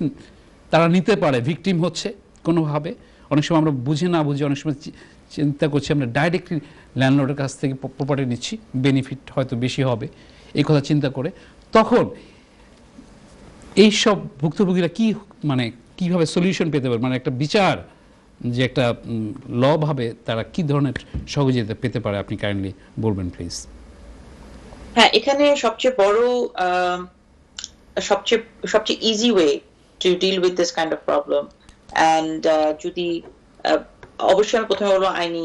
তারা নিতে পারে ভিকটিম হচ্ছে কোনোভাবে অনেক সময় আমরা বুঝে না বুঝি অনেক সময় চিন্তা করছি আমরা ডাইরেক্টলি ল্যান্ডলর্ডের কাছ থেকে প্রপার্টি নিচ্ছি বেনিফিট হয়তো বেশি হবে এই কথা চিন্তা করে তখন এইসব ভুক্তভোগীরা কি মানে কীভাবে সলিউশন পেতে পারে মানে একটা বিচার যে একটা ল ভাবে তারা কি ধরনের সহযোগিতা পেতে পারে আপনি কাইন্ডলি বলবেন প্লিজ হ্যাঁ এখানে সবচেয়ে বড় সবচেয়ে easy way to deal with this kind of problem and যদি অবশ্যই আমি প্রথমে বলবো আইনি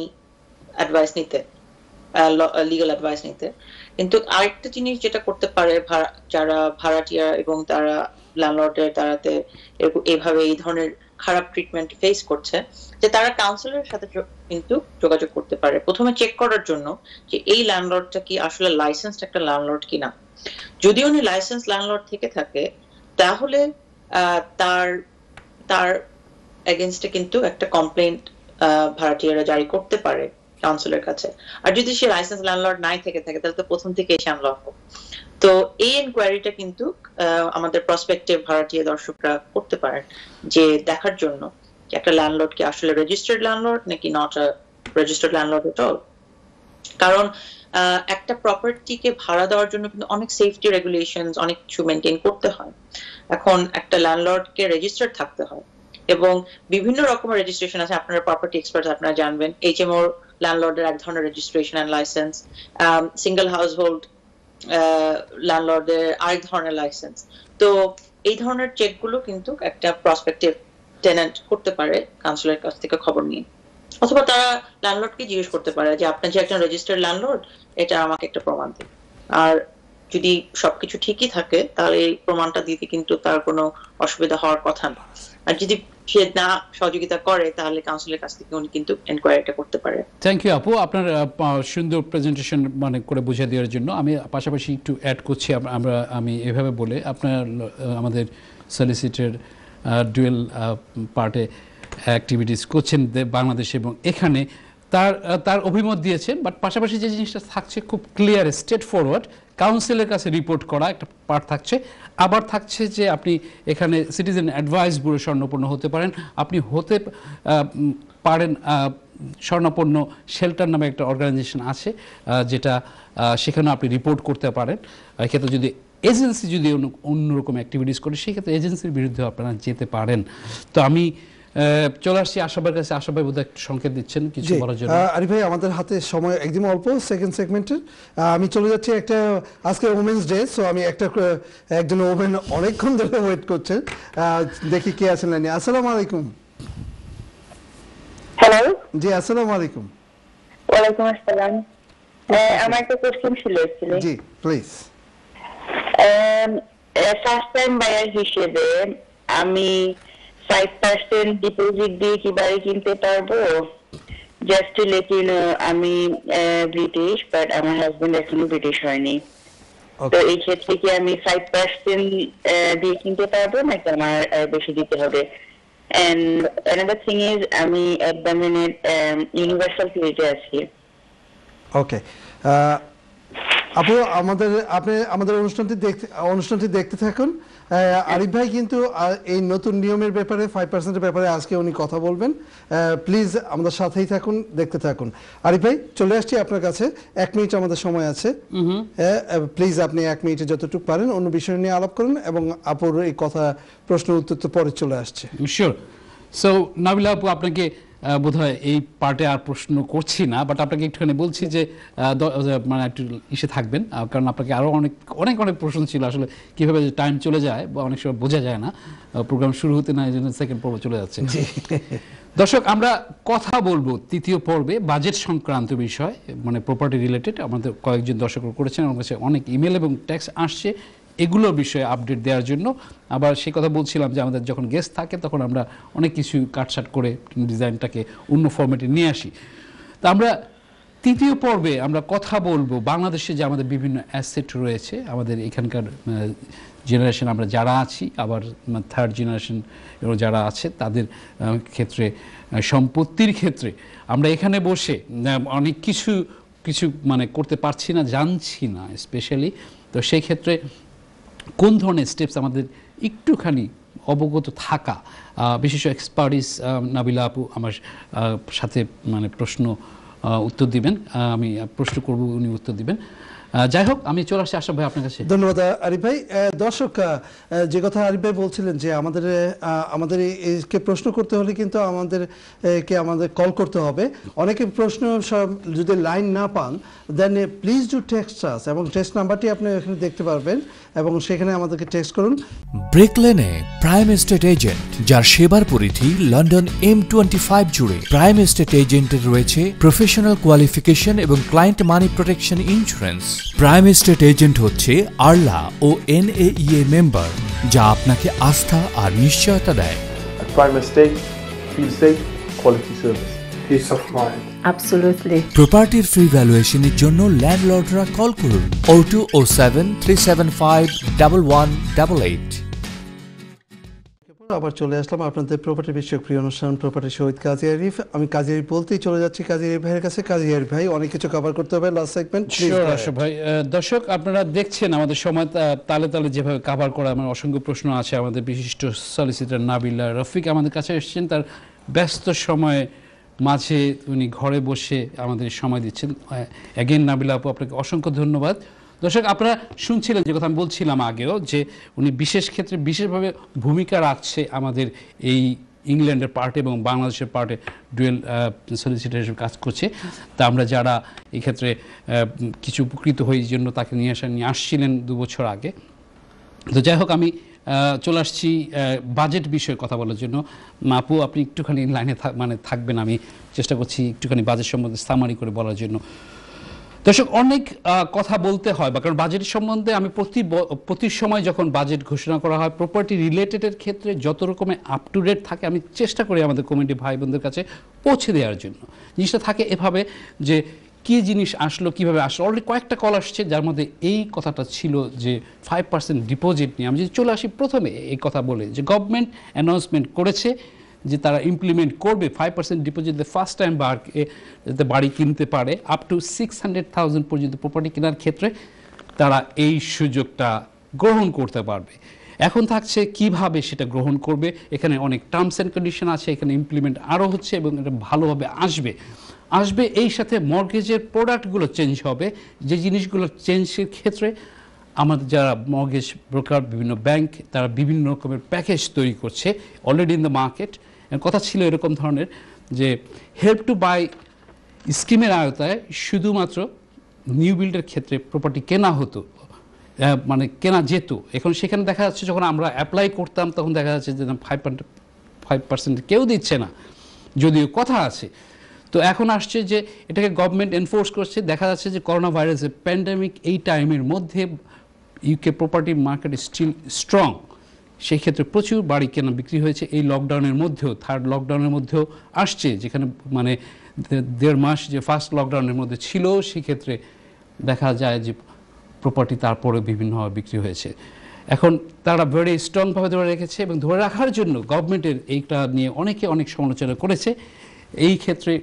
অ্যাডভাইস নিতে লিগাল অ্যাডভাইস নিতে কিন্তু আরেকটা জিনিস যেটা করতে পারে যারা ভাড়াটিয়া এবং তারা ল্যান্ডলর্ডের তারাতে এরকম এইভাবে এই ধরনের খারাপ ট্রিটমেন্ট ফেস করছে যে তারা কাউন্সিলরের সাথে কিন্তু যোগাযোগ করতে পারে প্রথমে চেক করার জন্য যে এই ল্যান্ডলর্ডটা কি আসলে লাইসেন্সড একটা ল্যান্ডলর্ড কিনা যদি উনি লাইসেন্স ল্যান্ডলর্ড থেকে থাকে তাহলে তার তার এগেইনস্টে কিন্তু একটা কমপ্লেইন্ট ভাড়াটিয়ারা জারি করতে পারে কাউন্সিলরের কাছে আর যদি সে লাইসেন্স ল্যান্ডলর্ড নাই থেকে থাকে তাহলে তো প্রথম থেকেই সে আনলক তো এই ইনকোয়ারিটা কিন্তু আমাদের প্রসপেক্টিভ ভাড়াটিয়া দর্শকরা করতে পারেন যে দেখার জন্য যে একটা ল্যান্ডলর্ড কি আসলে রেজিস্টার্ড ল্যান্ডলর্ড নাকি not a registered landlord at all কারণ একটা প্রপার্টিকে ভাড়া দেওয়ার জন্য কিন্তু অনেক সেফটি রেগুলেশনস অনেক কিছু মেইনটেইন করতে হয় এখন একটা ল্যান্ডলর্ডকে রেজিস্টার্ড থাকতে হয় এবং বিভিন্ন রকমের রেজিস্ট্রেশন আছে আপনারা প্রপার্টি এক্সপার্টস আপনারা জানবেন এইচএমও ল্যান্ডলর্ডের এক ধরনের registration and licence single household ল্যান্ডলর্ডের আরেক ধরনের লাইসেন্স তো এই ধরনের চেকগুলো কিন্তু একটা প্রসপেক্টিভ টেনেন্ট করতে পারে কাউন্সিলরের কাছ থেকে খবর নিয়ে অথবা তারা ল্যান্ডলর্ডকে জিজ্ঞেস করতে পারে যে আপনার যে একজন রেজিস্টার্ড ল্যান্ডলর্ড এটা আমাকে একটা প্রমাণ দিন আর যদি সবকিছু ঠিকই থাকে তাহলে এই প্রমাণটা দিতে কিন্তু তার কোনো অসুবিধা হওয়ার কথা না আর যদি সে না সহযোগিতা করে তাহলে কাউন্সিলের কাছ থেকে উনি কিন্তু এনকোয়ারিটা করতে পারে থ্যাংক ইউ আপু আপনার সুন্দর প্রেজেন্টেশন মানে করে বুঝিয়ে দেওয়ার জন্য আমি পাশাপাশি একটু অ্যাড করছি আমি এভাবে বলে আপনার আমাদের সলিসিটর ডুয়েল পার্টে অ্যাক্টিভিটিস করছেন বাংলাদেশে এবং এখানে তার তার অভিমত দিয়েছেন বাট পাশাপাশি যে জিনিসটা থাকছে খুব ক্লিয়ার স্ট্রেট ফরওয়ার্ড কাউন্সিলের কাছে রিপোর্ট করা একটা পার্ট থাকছে আবার থাকছে যে আপনি এখানে সিটিজেন অ্যাডভাইস ব্যুরো স্বর্ণপূর্ণ হতে পারেন আপনি হতে পারেন স্বর্ণপূর্ণ শেল্টার নামে একটা অর্গানাইজেশন আছে যেটা সেখানেও আপনি রিপোর্ট করতে পারেন এক্ষেত্রে যদি এজেন্সি যদি অন্যরকম অ্যাক্টিভিটিস করে সেক্ষেত্রে এজেন্সির বিরুদ্ধে আপনারা যেতে পারেন তো আমি চলে আসছি আশাবার কাছে আশাবাই বোধহয় একটু সংকেত দিচ্ছেন কিছু বলার জন্য আরিফ ভাই আমাদের হাতে সময় একদম অল্প সেকেন্ড সেগমেন্টের আমি চলে যাচ্ছি একটা আজকে ওমেন্স ডে সো আমি একজন ওমেন অনেকক্ষণ ধরে ওয়েট করছেন দেখি কে আছেন লাইনে আসসালামু আলাইকুম হ্যালো জি আসসালামু আলাইকুম ওয়ালাইকুম আসসালাম আমার একটা কোশ্চেন ছিল জি প্লিজ ফার্স্ট টাইম বায়ার হিসেবে আমি 5% ডিপোজিট দিয়ে কি বাড়ি কিনতে পারবো just to let you know আমি ব্রিটিশ বাট আমার হাজবেন্ড এখনো ব্রিটিশ হয়নি তো এই ক্ষেত্রে কি আমি 5% দিয়ে কিনতে পারবো নাকি আমার বেশি দিতে হবে এন্ড অ্যানাদার থিং ইজ আমি এট দ্য মিনিট ইউনিভার্সাল ফ্ল্যাটে আছি ওকে আপু আমাদের আপনি আমাদের অনুষ্ঠানটি দেখতে থাকুন আরিফ ভাই কিন্তু এই নতুন নিয়মের ব্যাপারে 5% এর ব্যাপারে আজকে উনি কথা বলবেন প্লিজ আমাদের সাথেই থাকুন দেখতে থাকুন আরিফ ভাই চলে আসছি আপনার কাছে 1 মিনিট আমাদের সময় আছে প্লিজ আপনি 1 মিনিটে যতটুকু পারেন অন্য বিষয় নিয়ে আলাপ করুন এবং আপুর এই কথা প্রশ্ন উত্তর তো পরে চলে আসছে শিওর সো নাবিলা আপু আপনাকে বোধহয় এই পার্টে আর প্রশ্ন করছি না বাট আপনাকে একটুখানি বলছি যে মানে একটু ইসে থাকবেন কারণ আপনাকে আরও অনেক অনেক অনেক প্রশ্ন ছিল আসলে কীভাবে টাইম চলে যায় বা অনেক সময় বোঝা যায় না প্রোগ্রাম শুরু হতে না এই জন্য সেকেন্ড পর্ব চলে যাচ্ছে দর্শক আমরা কথা বলবো তৃতীয় পর্বে বাজেট সংক্রান্ত বিষয় মানে প্রপার্টি রিলেটেড আমাদের কয়েকজন দর্শক করেছেন আমার কাছে অনেক ইমেল এবং টেক্সট আসছে এগুলো বিষয়ে আপডেট দেওয়ার জন্য আবার সেই কথা বলছিলাম যে আমাদের যখন গেস্ট থাকে তখন আমরা অনেক কিছু কাটসাট করে ডিজাইনটাকে অন্য ফর্মেটে নিয়ে আসি তো আমরা তৃতীয় পর্বে আমরা কথা বলবো বাংলাদেশে যে আমাদের বিভিন্ন অ্যাসেট রয়েছে আমাদের এখানকার জেনারেশন আমরা যারা আছি আবার থার্ড জেনারেশন যারা আছে তাদের ক্ষেত্রে সম্পত্তির ক্ষেত্রে আমরা এখানে বসে অনেক কিছু মানে করতে পারছি না জানছি না স্পেশালি তো সেই ক্ষেত্রে কোন ধরনের স্টেপস আমাদের একটুখানি অবগত থাকা বিশেষ এক্সপার্টিস নাবিলা আপু আমার সাথে মানে প্রশ্ন উত্তর দিবেন আমি প্রশ্ন করব উনি উত্তর দিবেন যাই হোক আমি চলে আসছি আশরাফ ভাই আপনার কাছে ধন্যবাদ আরিফ ভাই দর্শক যে কথা আরিফ ভাই বলছিলেন যে আমাদের একে প্রশ্ন করতে হলে কিন্তু আমাদের কল করতে হবে অনেকে প্রশ্ন যদি লাইন না পান then please do text us এবং টেক্সট নাম্বারটি আপনি এখানে দেখতে পারবেন এবং সেখানে আমাদেরকে টেক্সট করুন ব্রিক লেনে প্রাইম এস্টেট এজেন্ট যার সেবার পরিধি লন্ডন M25 জুড়ে প্রাইম এস্টেট এজেন্টের রয়েছে প্রফেশনাল কোয়ালিফিকেশন এবং client money protection insurance prime estate agent হচ্ছে আরলা ও ONAEA মেম্বার যা আপনাকে আস্থা আর নিশ্চয়তা দেয়। Prime estate feel safe quality service peace of mind absolutely. প্রপার্টির ফ্রি ভ্যালুয়েশনের জন্য ল্যান্ডলর্ডরা কল করুন 02073751188। আবার চলে আসলাম আপনাদের প্রপার্টি বিষয়ক প্রিয় অনুষ্ঠান প্রপার্টি শহীদ কাজী আরিফ। আমি কাজী আরিফ বলতেই চলে যাচ্ছি কাজী আরিফ ভাইয়ের কাছে। কাজী আরিফ ভাই, অনেক কিছু কভার করতে হবে লাস্ট সেগমেন্ট। ভাই দর্শক আপনারা দেখছেন আমাদের সময় তালে তালে যেভাবে কভার করা, আমার অসংখ্য প্রশ্ন আছে। আমাদের বিশিষ্ট সলিসিটর নাবিলা রফিক আমাদের কাছে এসেছেন, তার ব্যস্ত সময়ে মাঝে উনি ঘরে বসে আমাদের সময় দিচ্ছেন। অ্যাগেন নাবিলা আপু আপনাকে অসংখ্য ধন্যবাদ। দর্শক আপনারা শুনছিলেন যে কথা আমি বলছিলাম আগেও, যে উনি বিশেষ ক্ষেত্রে বিশেষভাবে ভূমিকা রাখছে আমাদের এই ইংল্যান্ডের পার্টে এবং বাংলাদেশের পার্টে ডুয়েল সলিসিটর হিসেবে কাজ করছে। তা আমরা যারা এই ক্ষেত্রে কিছু উপকৃত হই এই জন্য তাকে নিয়ে আসছিলেন 2 বছর আগে। তো যাই হোক আমি চলে আসছি বাজেট বিষয়ে কথা বলার জন্য। আপু আপনি একটুখানি লাইনে থাকবেন, আমি চেষ্টা করছি একটুখানি বাজেট সম্বন্ধে সামারি করে বলার জন্য। দর্শক অনেক কথা বলতে হয় বা কারণ বাজেট সম্বন্ধে আমি প্রতি সময় যখন বাজেট ঘোষণা করা হয় প্রপার্টি রিলেটেডের ক্ষেত্রে যত রকমের আপ টু ডেট থাকে আমি চেষ্টা করি আমাদের কমিউনিটি ভাই বোনদের কাছে পৌঁছে দেওয়ার জন্য। জিনিসটা থাকে এভাবে যে কি জিনিস আসলো কিভাবে আসলো। অলরেডি কয়েকটা কল আসছে যার মধ্যে এই কথাটা ছিল যে 5% ডিপোজিট নিয়ে। আমি যদি চলে আসি প্রথমে এই কথা বলে যে গভর্নমেন্ট অ্যানাউন্সমেন্ট করেছে যে তারা ইমপ্লিমেন্ট করবে 5% ডিপোজিট ফার্স্ট টাইম যাতে বাড়ি কিনতে পারে আপ টু 600,000 পর্যন্ত প্রপার্টি কেনার ক্ষেত্রে তারা এই সুযোগটা গ্রহণ করতে পারবে। এখন থাকছে কিভাবে সেটা গ্রহণ করবে, এখানে অনেক টার্মস অ্যান্ড কন্ডিশন আছে, এখানে ইমপ্লিমেন্ট আরও হচ্ছে এবং এটা ভালোভাবে আসবে। এই সাথে মর্গেজের প্রোডাক্টগুলো চেঞ্জ হবে, যে জিনিসগুলো চেঞ্জের ক্ষেত্রে আমাদের যারা মর্গেজ ব্রোকার বিভিন্ন ব্যাংক তারা বিভিন্ন রকমের প্যাকেজ তৈরি করছে অলরেডি ইন দ্য মার্কেট। কথা ছিল এরকম ধরনের যে হেল্প টু বাই স্কিমের আওতায় শুধুমাত্র নিউ বিল্ডের ক্ষেত্রে প্রপার্টি কেনা হতো, মানে কেনা যেত। এখন সেখানে দেখা যাচ্ছে যখন আমরা অ্যাপ্লাই করতাম তখন দেখা যাচ্ছে যে 5% কেউ দিচ্ছে না, যদিও কথা আছে। তো এখন আসছে যে এটাকে গভর্নমেন্ট এনফোর্স করছে। দেখা যাচ্ছে যে করোনা ভাইরাসের প্যান্ডেমিক এই টাইমের মধ্যে UK property market still strong, সেই ক্ষেত্রে প্রচুর বাড়ি কেনা বিক্রি হয়েছে এই লকডাউনের মধ্যেও। থার্ড লকডাউনের মধ্যেও আসছে যেখানে মানে 1.5 মাস যে ফার্স্ট লকডাউনের মধ্যে ছিল সেক্ষেত্রে দেখা যায় যে প্রপার্টি তারপরে বিভিন্নভাবে বিক্রি হয়েছে। এখন তারা ভেরি স্ট্রংভাবে ধরে রেখেছে এবং ধরে রাখার জন্য গভর্নমেন্টের এইটা নিয়ে অনেকে অনেক সমালোচনা করেছে। এই ক্ষেত্রে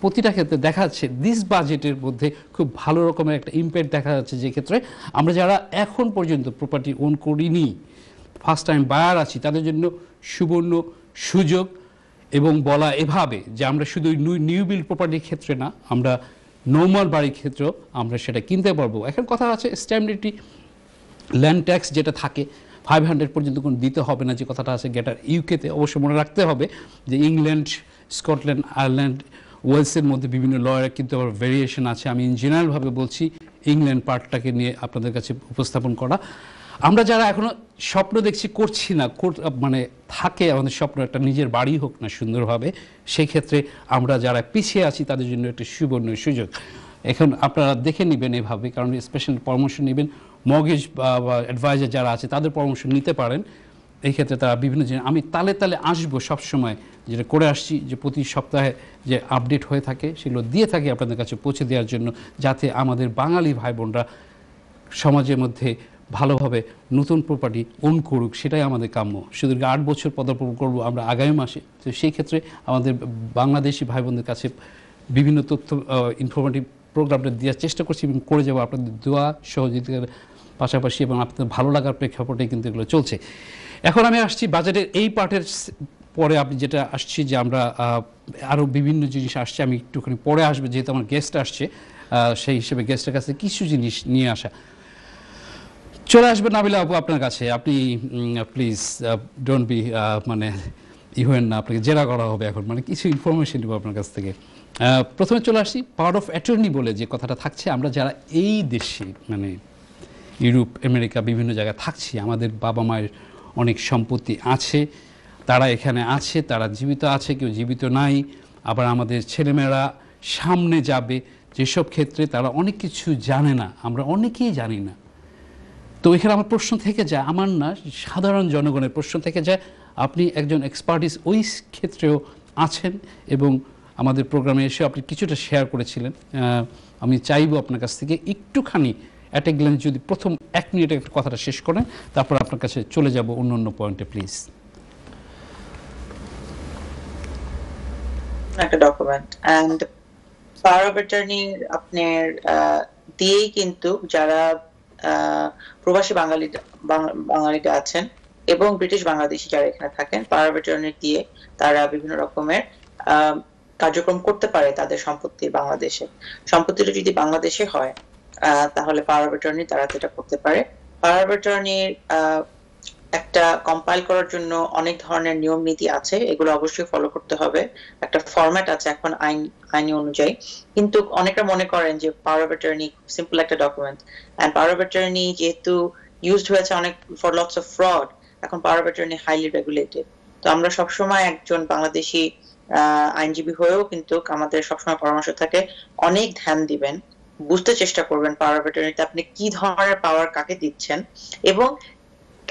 প্রতিটা ক্ষেত্রে দেখা যাচ্ছে দিস বাজেটের মধ্যে খুব ভালো রকমের একটা ইম্প্যাক্ট দেখা যাচ্ছে, যে ক্ষেত্রে আমরা যারা এখন পর্যন্ত প্রপার্টি ওন করিনি ফার্স্ট টাইম বায়ার আছি তাদের জন্য সুবর্ণ সুযোগ। এবং বলা এভাবে যে আমরা শুধু নিউ বিল্ড প্রপার্টির ক্ষেত্রে না, আমরা নর্মাল বাড়ির ক্ষেত্রেও আমরা সেটা কিনতে পারবো। এখন কথা আছে স্ট্যাম্পডিউটি ল্যান্ড ট্যাক্স যেটা থাকে 500 পর্যন্ত কোনো দিতে হবে না, যে কথাটা আছে গেটার ইউকেতে। অবশ্য মনে রাখতে হবে যে ইংল্যান্ড, স্কটল্যান্ড, আয়ারল্যান্ড, ওয়েলসের মধ্যে বিভিন্ন লয়ের কিন্তু আবার ভেরিয়েশন আছে। আমি ইঞ্জিনিয়ারভাবে বলছি ইংল্যান্ড পার্টটাকে নিয়ে আপনাদের কাছে উপস্থাপন করা। আমরা যারা এখনও স্বপ্ন দেখছি করছি না, মানে থাকে আমাদের স্বপ্ন একটা নিজের বাড়ি হোক না সুন্দরভাবে, সেই ক্ষেত্রে আমরা যারা পিছিয়ে আছি তাদের জন্য একটা সুবর্ণ সুযোগ। এখন আপনারা দেখে নেবেন এভাবে, কারণ স্পেশাল পরামর্শ নেবেন মর্গেজ বা অ্যাডভাইজার যারা আছে তাদের পরামর্শ নিতে পারেন। এই ক্ষেত্রে তারা বিভিন্ন জিনিস আমি তালে তালে আসবো সবসময় যেটা করে আসছি, যে প্রতি সপ্তাহে যে আপডেট হয়ে থাকে সেগুলো দিয়ে থাকি আপনাদের কাছে পৌঁছে দেওয়ার জন্য, যাতে আমাদের বাঙালি ভাই বোনরা সমাজের মধ্যে ভালোভাবে নতুন প্রপার্টি ওন করুক, সেটাই আমাদের কাম্য। শুধু 8 বছর পদার্পণ করবো আমরা আগামী মাসে। তো সেই ক্ষেত্রে আমাদের বাংলাদেশি ভাই বোনদের কাছে বিভিন্ন তথ্য ইনফরমেটিভ প্রোগ্রামটা দেওয়ার চেষ্টা করছি এবং করে যাবো আপনাদের দোয়া সহযোগিতার পাশাপাশি এবং আপনাদের ভালো লাগার প্রেক্ষাপটে কিন্তু এগুলো চলছে। এখন আমি আসছি বাজেটের এই পার্টের পরে আপনি যেটা আসছি যে আমরা আরও বিভিন্ন জিনিস আসছে, আমি একটুখানি পরে আসবে যেহেতু আমার গেস্ট আসছে সেই হিসেবে গেস্টের কাছে কিছু জিনিস নিয়ে আসা। চলে আসবেন নাবিলা আপু আপনার কাছে, আপনি প্লিজ ডোন্ট বি মানে ই হবেন না, আপনাকে জেরা করা হবে এখন, মানে কিছু ইনফরমেশন নেব আপনার কাছ থেকে। প্রথমে চলে আসছি পাওয়ার অফ অ্যাটর্নি বলে যে কথাটা থাকছে। আমরা যারা এই দেশে মানে ইউরোপ, আমেরিকা বিভিন্ন জায়গায় থাকছি, আমাদের বাবা মায়ের অনেক সম্পত্তি আছে, তারা এখানে আছে, তারা জীবিত আছে, কেউ জীবিত নাই। আবার আমাদের ছেলেমেয়েরা সামনে যাবে, যেসব ক্ষেত্রে তারা অনেক কিছু জানে না, আমরা অনেকেই জানি না। তো এখানে আমার প্রশ্ন থেকে যায়, আমার না সাধারণ জনগণের প্রশ্ন থেকে যায়, আপনি একজন এক্সপার্টিস ওই ক্ষেত্রেও আছেন এবং আমাদের প্রোগ্রামে এসে আপনি কিছুটা শেয়ার করেছিলেন। আমি চাইবো আপনার কাছ থেকে একটুখানি অ্যাট এ গ্ল্যান্স যদি প্রথম এক মিনিটে একটা কথাটা শেষ করেন, তারপর আপনার কাছে চলে যাব অন্য অন্য পয়েন্টে প্লিজ। একটা document and power of attorney আপনার দিয়েই কিন্তু যারা প্রবাসী বাঙালিরা আছেন এবং ব্রিটিশ বাংলাদেশি যারা এখানে থাকেন, পাওয়ার অফ অ্যাটর্নি দিয়ে তারা বিভিন্ন রকমের কার্যক্রম করতে পারে তাদের সম্পত্তি বাংলাদেশে। সম্পত্তিটা যদি বাংলাদেশে হয় তাহলে পাওয়ার অফ অ্যাটর্নি তারা সেটা করতে পারে। পাওয়ার অফ অ্যাটর্নির একটা কম্পাইল করার জন্য অনেক ধরনের নিয়ম নীতি আছে, এগুলো অবশ্যই ফলো করতে হবে। একটা ফরম্যাট আছে এখন আইনি অনুযায়ী, কিন্তু অনেকে মনে করেন যে পাওয়ার অফ অ্যাটর্নি সিম্পল একটা document, and power of attorney যেহেতু ইউজড হয়েছে অনেক ফর লটস অফ ফ্রড, এখন power of attorney highly regulated. তো আমরা সবসময় একজন বাংলাদেশি আইনজীবী হয়েও কিন্তু আমাদের সবসময় পরামর্শ থাকে অনেক ধ্যান দিবেন, বুঝতে চেষ্টা করবেন পাওয়ার অফ অ্যাটর্নিতে আপনি কি ধরনের পাওয়ার কাকে দিচ্ছেন এবং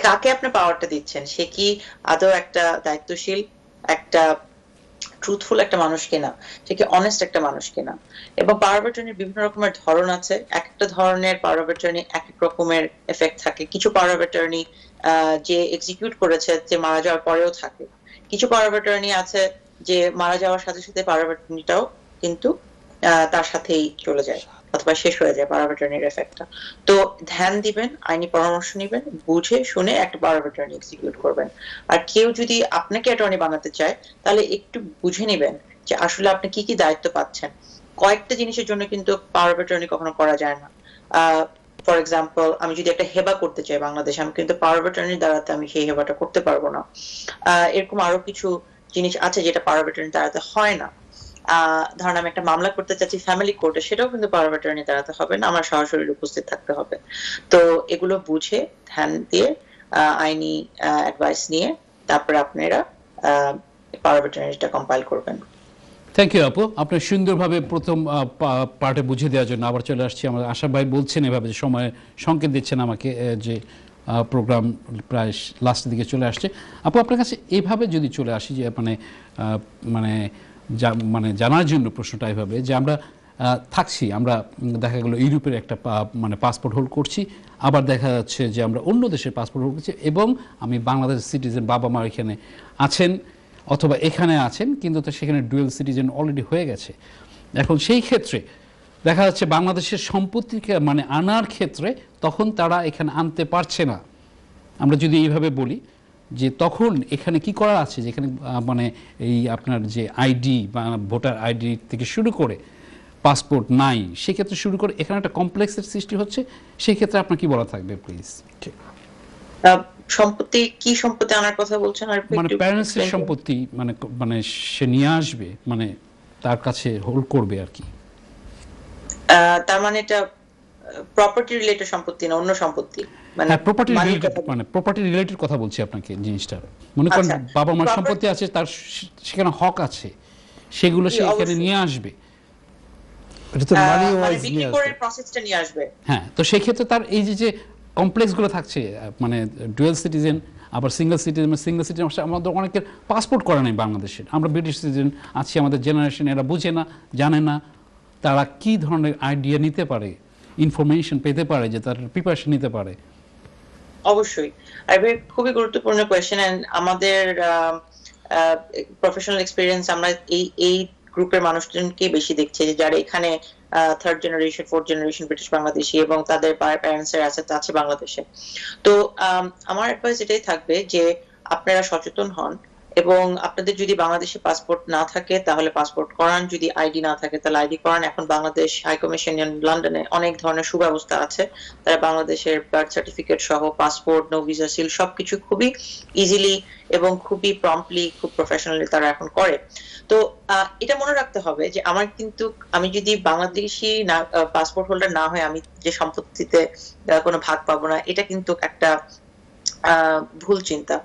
কাকে আপনি পাওয়ারটা দিচ্ছেন, সে কি আদৌ একটা দায়িত্বশীল একটা ট্রুথফুল একটা মানুষ কিনা, সে কি অনেস্ট একটা মানুষ কিনা। এবং পাওয়ার অফ অ্যাটর্নির বিভিন্ন রকমের ধরন আছে, এক একটা ধরনের পাওয়ার অফ অ্যাটর্নি এক এক রকমের এফেক্ট থাকে। কিছু পাওয়ার অফ অ্যাটর্নি যে এক্সিকিউট করেছে যে মারা যাওয়ার পরেও থাকে, কিছু পাওয়ার অফ অ্যাটর্নি আছে যে মারা যাওয়ার সাথে সাথে পাওয়ার অফ অ্যাটর্নিটাও কিন্তু তার সাথেই চলে যায় অথবা শেষ হয়ে যায় পাওয়ার অফ অ্যাটর্নির এফেক্টটা। তো ধ্যান দিবেন, আইনি পরামর্শ নেবেন, বুঝে শুনে একটা পাওয়ার অফ অ্যাটর্নি এক্সিকিউট করবেন। আর কেউ যদি আপনাকে অ্যাটর্নি বানাতে চায় তাহলে একটু বুঝে নেবেন যে আসলে আপনি কি কি দায়িত্ব পাচ্ছেন। কয়েকটা জিনিসের জন্য কিন্তু পাওয়ার অফ অ্যাটর্নি কখনো করা যায় না। ফর এক্সাম্পল, আমি যদি একটা হেবা করতে চাই বাংলাদেশে, আমি কিন্তু পাওয়ার অফ অ্যাটর্নির দ্বারাতে আমি সেই হেবাটা করতে পারবো না। এরকম আরো কিছু জিনিস আছে যেটা পাওয়ার অফ অ্যাটর্নির দ্বারাতে হয় না। ধরেন আমি একটা মামলা করতে চাচ্ছি ফ্যামিলি কোর্টে, সেটাও কিন্তু পাওয়ার অফ অ্যাটর্নি দাঁড়াতে হবে না, আমার সরাসরি উপস্থিত থাকতে হবে। তো এগুলো বুঝে ধ্যান দিয়ে আইনি অ্যাডভাইস নিয়ে তারপরে আপনারা পাওয়ার অফ অ্যাটর্নিটা কম্পাইল করবেন। থ্যাংক ইউ আপু, আপনার সুন্দরভাবে প্রথম পার্টে বুঝে দেওয়ার জন্য। আবার চলে আসছি, আমার আশা ভাই বলছেন এভাবে সময় সংকেত দিচ্ছেন আমাকে যে প্রোগ্রাম প্রায় লাস্টের দিকে চলে আসছে। আপু আপনার কাছে এভাবে যদি চলে আসি যে মানে জানার জন্য প্রশ্নটা এভাবে যে আমরা থাকছি, আমরা দেখা গেলো ইউরোপের একটা পাসপোর্ট হোল্ড করছি, আবার দেখা যাচ্ছে যে আমরা অন্য দেশের পাসপোর্ট হোল্ড করছি, এবং আমি বাংলাদেশ সিটিজেন, বাবা মা এখানে আছেন অথবা এখানে আছেন কিন্তু তো সেখানে ডুয়েল সিটিজেন অলরেডি হয়ে গেছে। এখন সেই ক্ষেত্রে দেখা যাচ্ছে বাংলাদেশের সম্পত্তিকে আনার ক্ষেত্রে তখন তারা এখানে আনতে পারছে না। আমরা যদি এইভাবে বলি যে তখন এখানে কি করার আছে, যেখানে এই আপনার যে আইডি বা ভোটার আইডি থেকে শুরু করে পাসপোর্ট নাই, সেক্ষেত্রে শুরু করে এখানে একটা কমপ্লেক্সের সৃষ্টি হচ্ছে। সেক্ষেত্রে আপনার কি বলা থাকবে প্লিজ? সম্পত্তি কি সম্পত্তি আনার কথা বলছেন? প্যারেন্টসের সম্পত্তি সে নিয়ে আসবে, তার কাছে হোল্ড করবে আর কি, তার এটা প্রপার্টি রিলেটেড সম্পত্তি না অন্য সম্পত্তি? প্রপার্টি রিলেটেড কথা বলছি আপনাকে। জিনিসটা মনে করেন বাবা মার সম্পত্তি আছে, তার সেখানে হক আছে, সেগুলো সে এখানে নিয়ে আসবে, এটা তো মানি ওয়াইজ নিয়ে আসবে, প্রসেসটা নিয়ে আসবে। হ্যাঁ, তো সেই ক্ষেত্রে তার এই যে কমপ্লেক্স গুলো থাকছে, ডুয়াল সিটিজেন আবার সিঙ্গেল সিটিজেন আমাদের অনেকের পাসপোর্ট করা নেই বাংলাদেশের, আমরা ব্রিটিশ সিটিজেন আছি, আমাদের জেনারেশন এরা বুঝে না, জানে না তারা কি ধরনের আইডিয়া নিতে পারে, ইনফরমেশন পেতে পারে, যে তার প্রিপারেশন নিতে পারে। অবশ্যই খুবই গুরুত্বপূর্ণ কোয়েশ্চেন। আমাদের প্রফেশনাল এক্সপেরিয়েন্স আমরা এই গ্রুপের মানুষজনকে বেশি দেখছি, যারা এখানে third generation fourth generation British Bangladeshi এবং তাদের প্যারেন্টস এর আছে বাংলাদেশে। তো আমার অ্যাডভাইস এটাই থাকবে যে আপনারা সচেতন হন, এবং আপনাদের যদি বাংলাদেশে পাসপোর্ট না থাকে তাহলে পাসপোর্ট করান, যদি আইডি না থাকে তাহলে আইডি করান। এখন বাংলাদেশ হাই কমিশন লন্ডনে অনেক ধরনের সুব্যবস্থা আছে, তারা বাংলাদেশের বার্থ সার্টিফিকেট সহ পাসপোর্ট, নো ভিসা সিল সবকিছু খুবই ইজিলি এবং খুবই প্রম্পটলি, খুব প্রফেশনালি তারা এখন করে। তো এটা মনে রাখতে হবে যে আমার কিন্তু আমি যদি বাংলাদেশি না পাসপোর্ট হোল্ডার না হয় আমি যে সম্পত্তিতে কোনো ভাগ পাবো না, এটা কিন্তু একটা ভুল চিন্তা।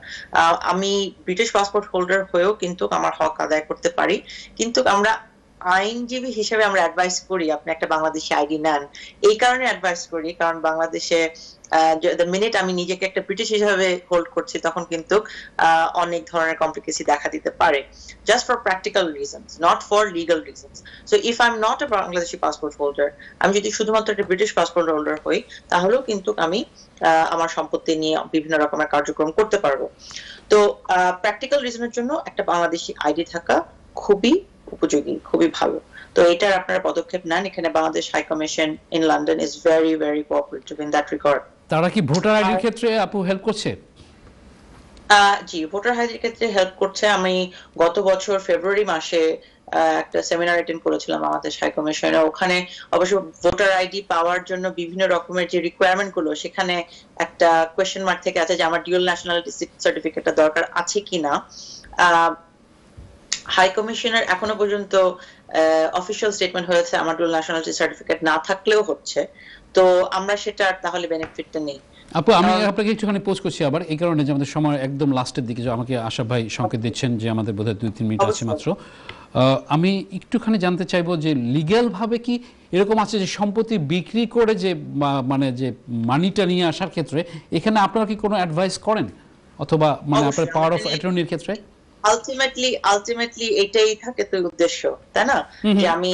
আমি ব্রিটিশ পাসপোর্ট হোল্ডার হয়েও কিন্তু আমার হক আদায় করতে পারি, কিন্তু আমরা আইনজীবী হিসেবে আমরা অ্যাডভাইস করি আপনি একটা বাংলাদেশি আইডি নেন, এই কারণে অ্যাডভাইস করি কারণ বাংলাদেশে the minute আমি নিজেকে একটা ব্রিটিশ হিসেবে হোল্ড করছি তখন কিন্তু অনেক ধরনের কমপ্লিকেসি দেখা দিতে পারে just for practical reasons, not for legal reasons. So if I'm not a Bangladeshi passport holder, আমি যদি শুধুমাত্র একটা ব্রিটিশ পাসপোর্ট হোল্ডার হই তাহলেও কিন্তু আমি আমার সম্পত্তি নিয়ে বিভিন্ন রকমের কার্যক্রম করতে পারবো। তো প্র্যাকটিক্যাল রিজনের জন্য একটা বাংলাদেশি আইডি থাকা খুবই উপযোগী, খুবই ভালো। তো এটার আপনারা পদক্ষেপ নেন। এখানে Bangladesh high commission in London is very very cooperative in that regard. তারা কি ভোটার আইডির ক্ষেত্রে আপু হেল্প করছে? জি, ভোটার আইডির ক্ষেত্রে হেল্প করছে। আমি গত বছর ফেব্রুয়ারি মাসে একটা সেমিনার অ্যাটেন্ড করেছিলাম বাংলাদেশ হাই কমিশনে। ওখানে অবশ্য ভোটার আইডি পাওয়ার জন্য বিভিন্ন রকমের যে রিকোয়ারমেন্ট গুলো সেখানে একটা কোয়েশ্চেন মার্ক থেকে আছে যে আমার ডিউয়াল ন্যাশনালিটি সার্টিফিকেটটা দরকার আছে কিনা। হাই কমিশনার এখনো পর্যন্ত অফিসিয়াল স্টেটমেন্ট হয়েছে আমার ডুয়াল ন্যাশনালিটি সার্টিফিকেট না থাকলেও হচ্ছে, তো আমরা সেটা তাহলে বেনিফিটটা নেই। আপু আমি আপনাকে একটুখানি পোস্ট করছি আবার এই কারণে যে আমাদের সময় একদম লাস্টের দিকে, যে আমাকে আশা ভাই সংকেত দিচ্ছেন যে আমাদের বোধহয় 2-3 মিনিট আছে মাত্র। আমি একটুখানি জানতে চাইবো যে লিগ্যালভাবে কি এরকম আছে যে সম্পত্তি বিক্রি করে যে মানে যে মানিটা নিয়ে আসার ক্ষেত্রে এখানে আপনারা কি কোনো অ্যাডভাইস করেন অথবা মানে আপনার পাওয়ার অফ অ্যাটর্নির ক্ষেত্রে? Ultimately এটাই থাকে তো উদ্দেশ্য, তাই না? যে আমি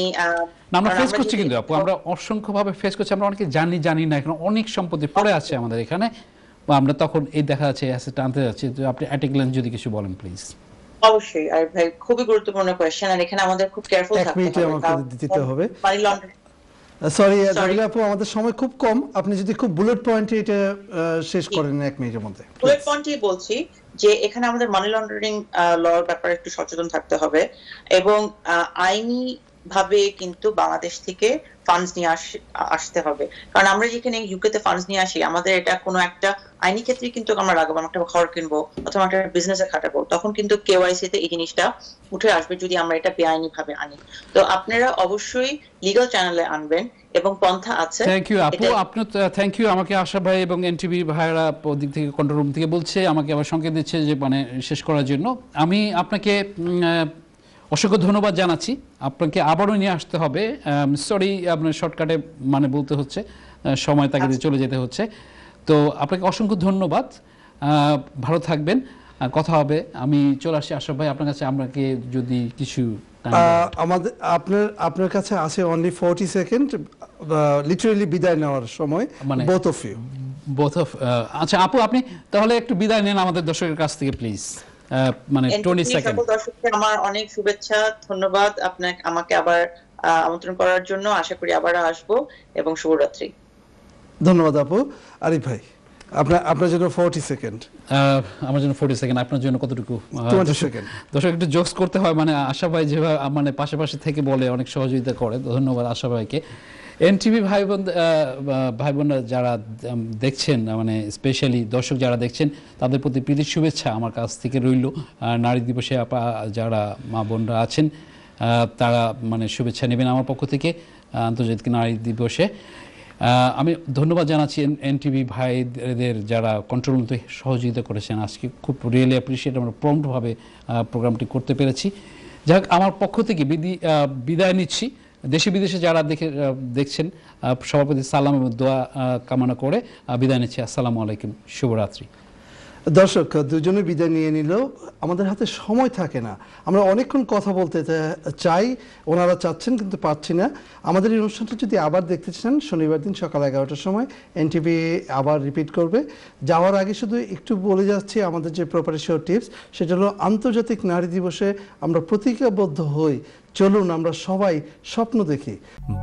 আমরা ফেস করছি কিন্তু আপু, আমরা অসংখ্যভাবে ফেস করছি। আমরা অনেকে জানি না এখন অনেক সম্পত্তি পড়ে আছে আমাদের এখানে, আমরা তখন এই দেখা যাচ্ছে অ্যাসেট আনতে যাচ্ছি। তো আপনি অ্যাট এ গ্ল্যান্স যদি কিছু বলেন প্লিজ। অবশ্যই আরিফ ভাই, খুবই গুরুত্বপূর্ণ কোশ্চেন আর এখানে আমাদের খুব কেয়ারফুল থাকতে হবে। সরি নাবিলা আপু, আমাদের সময় খুব কম, আপনি যদি খুব বুলেট পয়েন্টে এটা শেষ করেন এক মিনিটের মধ্যে। বুলেট পয়েন্টই বলছি যে এখানে আমাদের মানি লন্ডারিং লর ব্যাপারে একটু সচেতন থাকতে হবে এবং আইনি ভাবে কিন্তু বাংলাদেশ থেকে ফান্ডস নিয়ে আসতে হবে। কারণ আমরা যেখানে ইউকেতে ফান্ডস নিয়ে আসি আমাদের এটা কোনো একটা আইনি ক্ষেত্রে কিন্তু আমরা লাগাবো, একটা ঘর কিনবো অথবা একটা বিজনেসে খাটাবো, তখন কিন্তু কেওয়াইসি তে এই জিনিসটা উঠে আসবে যদি আমরা এটা বেআইনি ভাবে আনি। তো আপনারা অবশ্যই লিগ্যাল চ্যানেলে আনবেন এবং পন্থা আছে। থ্যাংক ইউ আপু, আপনি থ্যাংক ইউ। আমাকে আশা ভাই এবং এনটিভি ভাইরা ওদিক থেকে কন্ট্রোল রুম থেকে বলছে, আমাকে আবার সংকেত দিচ্ছে যে মানে শেষ করার জন্য। আমি আপনাকে অসংখ্য ধন্যবাদ জানাচ্ছি। আপনাকে আবারও নিয়ে আসতে হবে, সরি আপনার শর্টকাটে মানে বলতে হচ্ছে, সময় তাকে চলে যেতে হচ্ছে। তো আপনাকে অসংখ্য ধন্যবাদ, ভালো থাকবেন, কথা হবে। আমি চলে আসি আশরাফ ভাই আপনার কাছে। আপনাকে যদি কিছু আমাদের আপনার কাছে আসে অনলি 40 সেকেন্ড লিটারেলি বিদায় নেওয়ার সময় বোথ অফ আচ্ছা আপু আপনি তাহলে একটু বিদায় নেন আমাদের দর্শকের কাছ থেকে প্লিজ। মানে 20 সেকেন্ড দর্শকদের আমার অনেক শুভেচ্ছা, ধন্যবাদ আপনাকে আমাকে আবার আমন্ত্রণ করার জন্য। আশা করি আবার আসবো এবং শুভরাত্রি। ধন্যবাদ আপু। আরিফ ভাই আপনার জন্য 40 সেকেন্ড। আমার জন্য 40 সেকেন্ড, আপনার জন্য কতটুকু? 20 সেকেন্ড। দর্শক একটু জোকস করতে হয়, মানে আশা ভাই যেভাবে মানে পাশাপাশি থেকে বলে অনেক সহযোগিতা করে, ধন্যবাদ আশা ভাইকে। এনটিভি ভাই বোনরা যারা দেখছেন মানে স্পেশালি দর্শক যারা দেখছেন তাদের প্রতি প্রীতির শুভেচ্ছা আমার কাছ থেকে রইল। নারী দিবসে আপা যারা মা বোনরা আছেন তারা মানে শুভেচ্ছা নেবেন আমার পক্ষ থেকে আন্তর্জাতিক নারী দিবসে। আমি ধন্যবাদ জানাচ্ছি এনটিভি ভাইদের যারা কন্ট্রোল রুমে সহযোগিতা করেছেন। আজকে খুব রিয়েলি অ্যাপ্রিসিয়েট, আমরা প্রম্পটভাবে প্রোগ্রামটি করতে পেরেছি। যাই হোক, আমার পক্ষ থেকে বিদায় নিচ্ছি। দেশে বিদেশে যারা দেখছেন সবার প্রতি সালাম এবং দোয়া কামনা করে বিদায় নিচ্ছি। আসসালামু আলাইকুম, শুভরাত্রি। দর্শক দুজনে বিদায় নিয়ে নিলেও আমাদের হাতে সময় থাকে না। আমরা অনেকক্ষণ কথা বলতে চাই, ওনারা চাচ্ছেন কিন্তু পাচ্ছি না। আমাদের এই অনুষ্ঠানটা যদি আবার দেখতে চান শনিবার দিন সকাল 11টার সময় এনটিভি আবার রিপিট করবে। যাওয়ার আগে শুধু একটু বলে যাচ্ছি আমাদের যে প্রপার্টি শো টিপস, সেটা হলো আন্তর্জাতিক নারী দিবসে আমরা প্রতিজ্ঞাবদ্ধ হই, চলুন আমরা সবাই স্বপ্ন দেখি।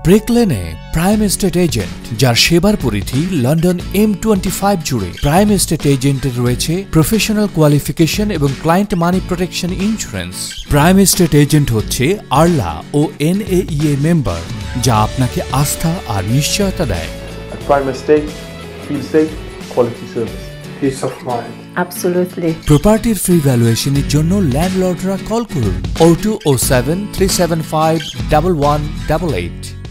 ব্রিক লেনে প্রাইম এস্টেট এজেন্ট, যার সেবার পরিধি লন্ডন M25 জুড়ে। প্রাইম এস্টেট এজেন্টের রয়েছে প্রফেশনাল কোয়ালিফিকেশন এবং client money protection insurance. Prime estate agent হচ্ছে আরলা ও ONAEA মেম্বার, যা আপনাকে আস্থা আর নিশ্চয়তা দেয়। প্রপার্টির ফ্রি ভ্যালুয়েশনের জন্য ল্যান্ডলর্ডরা কল করুন 02073751188।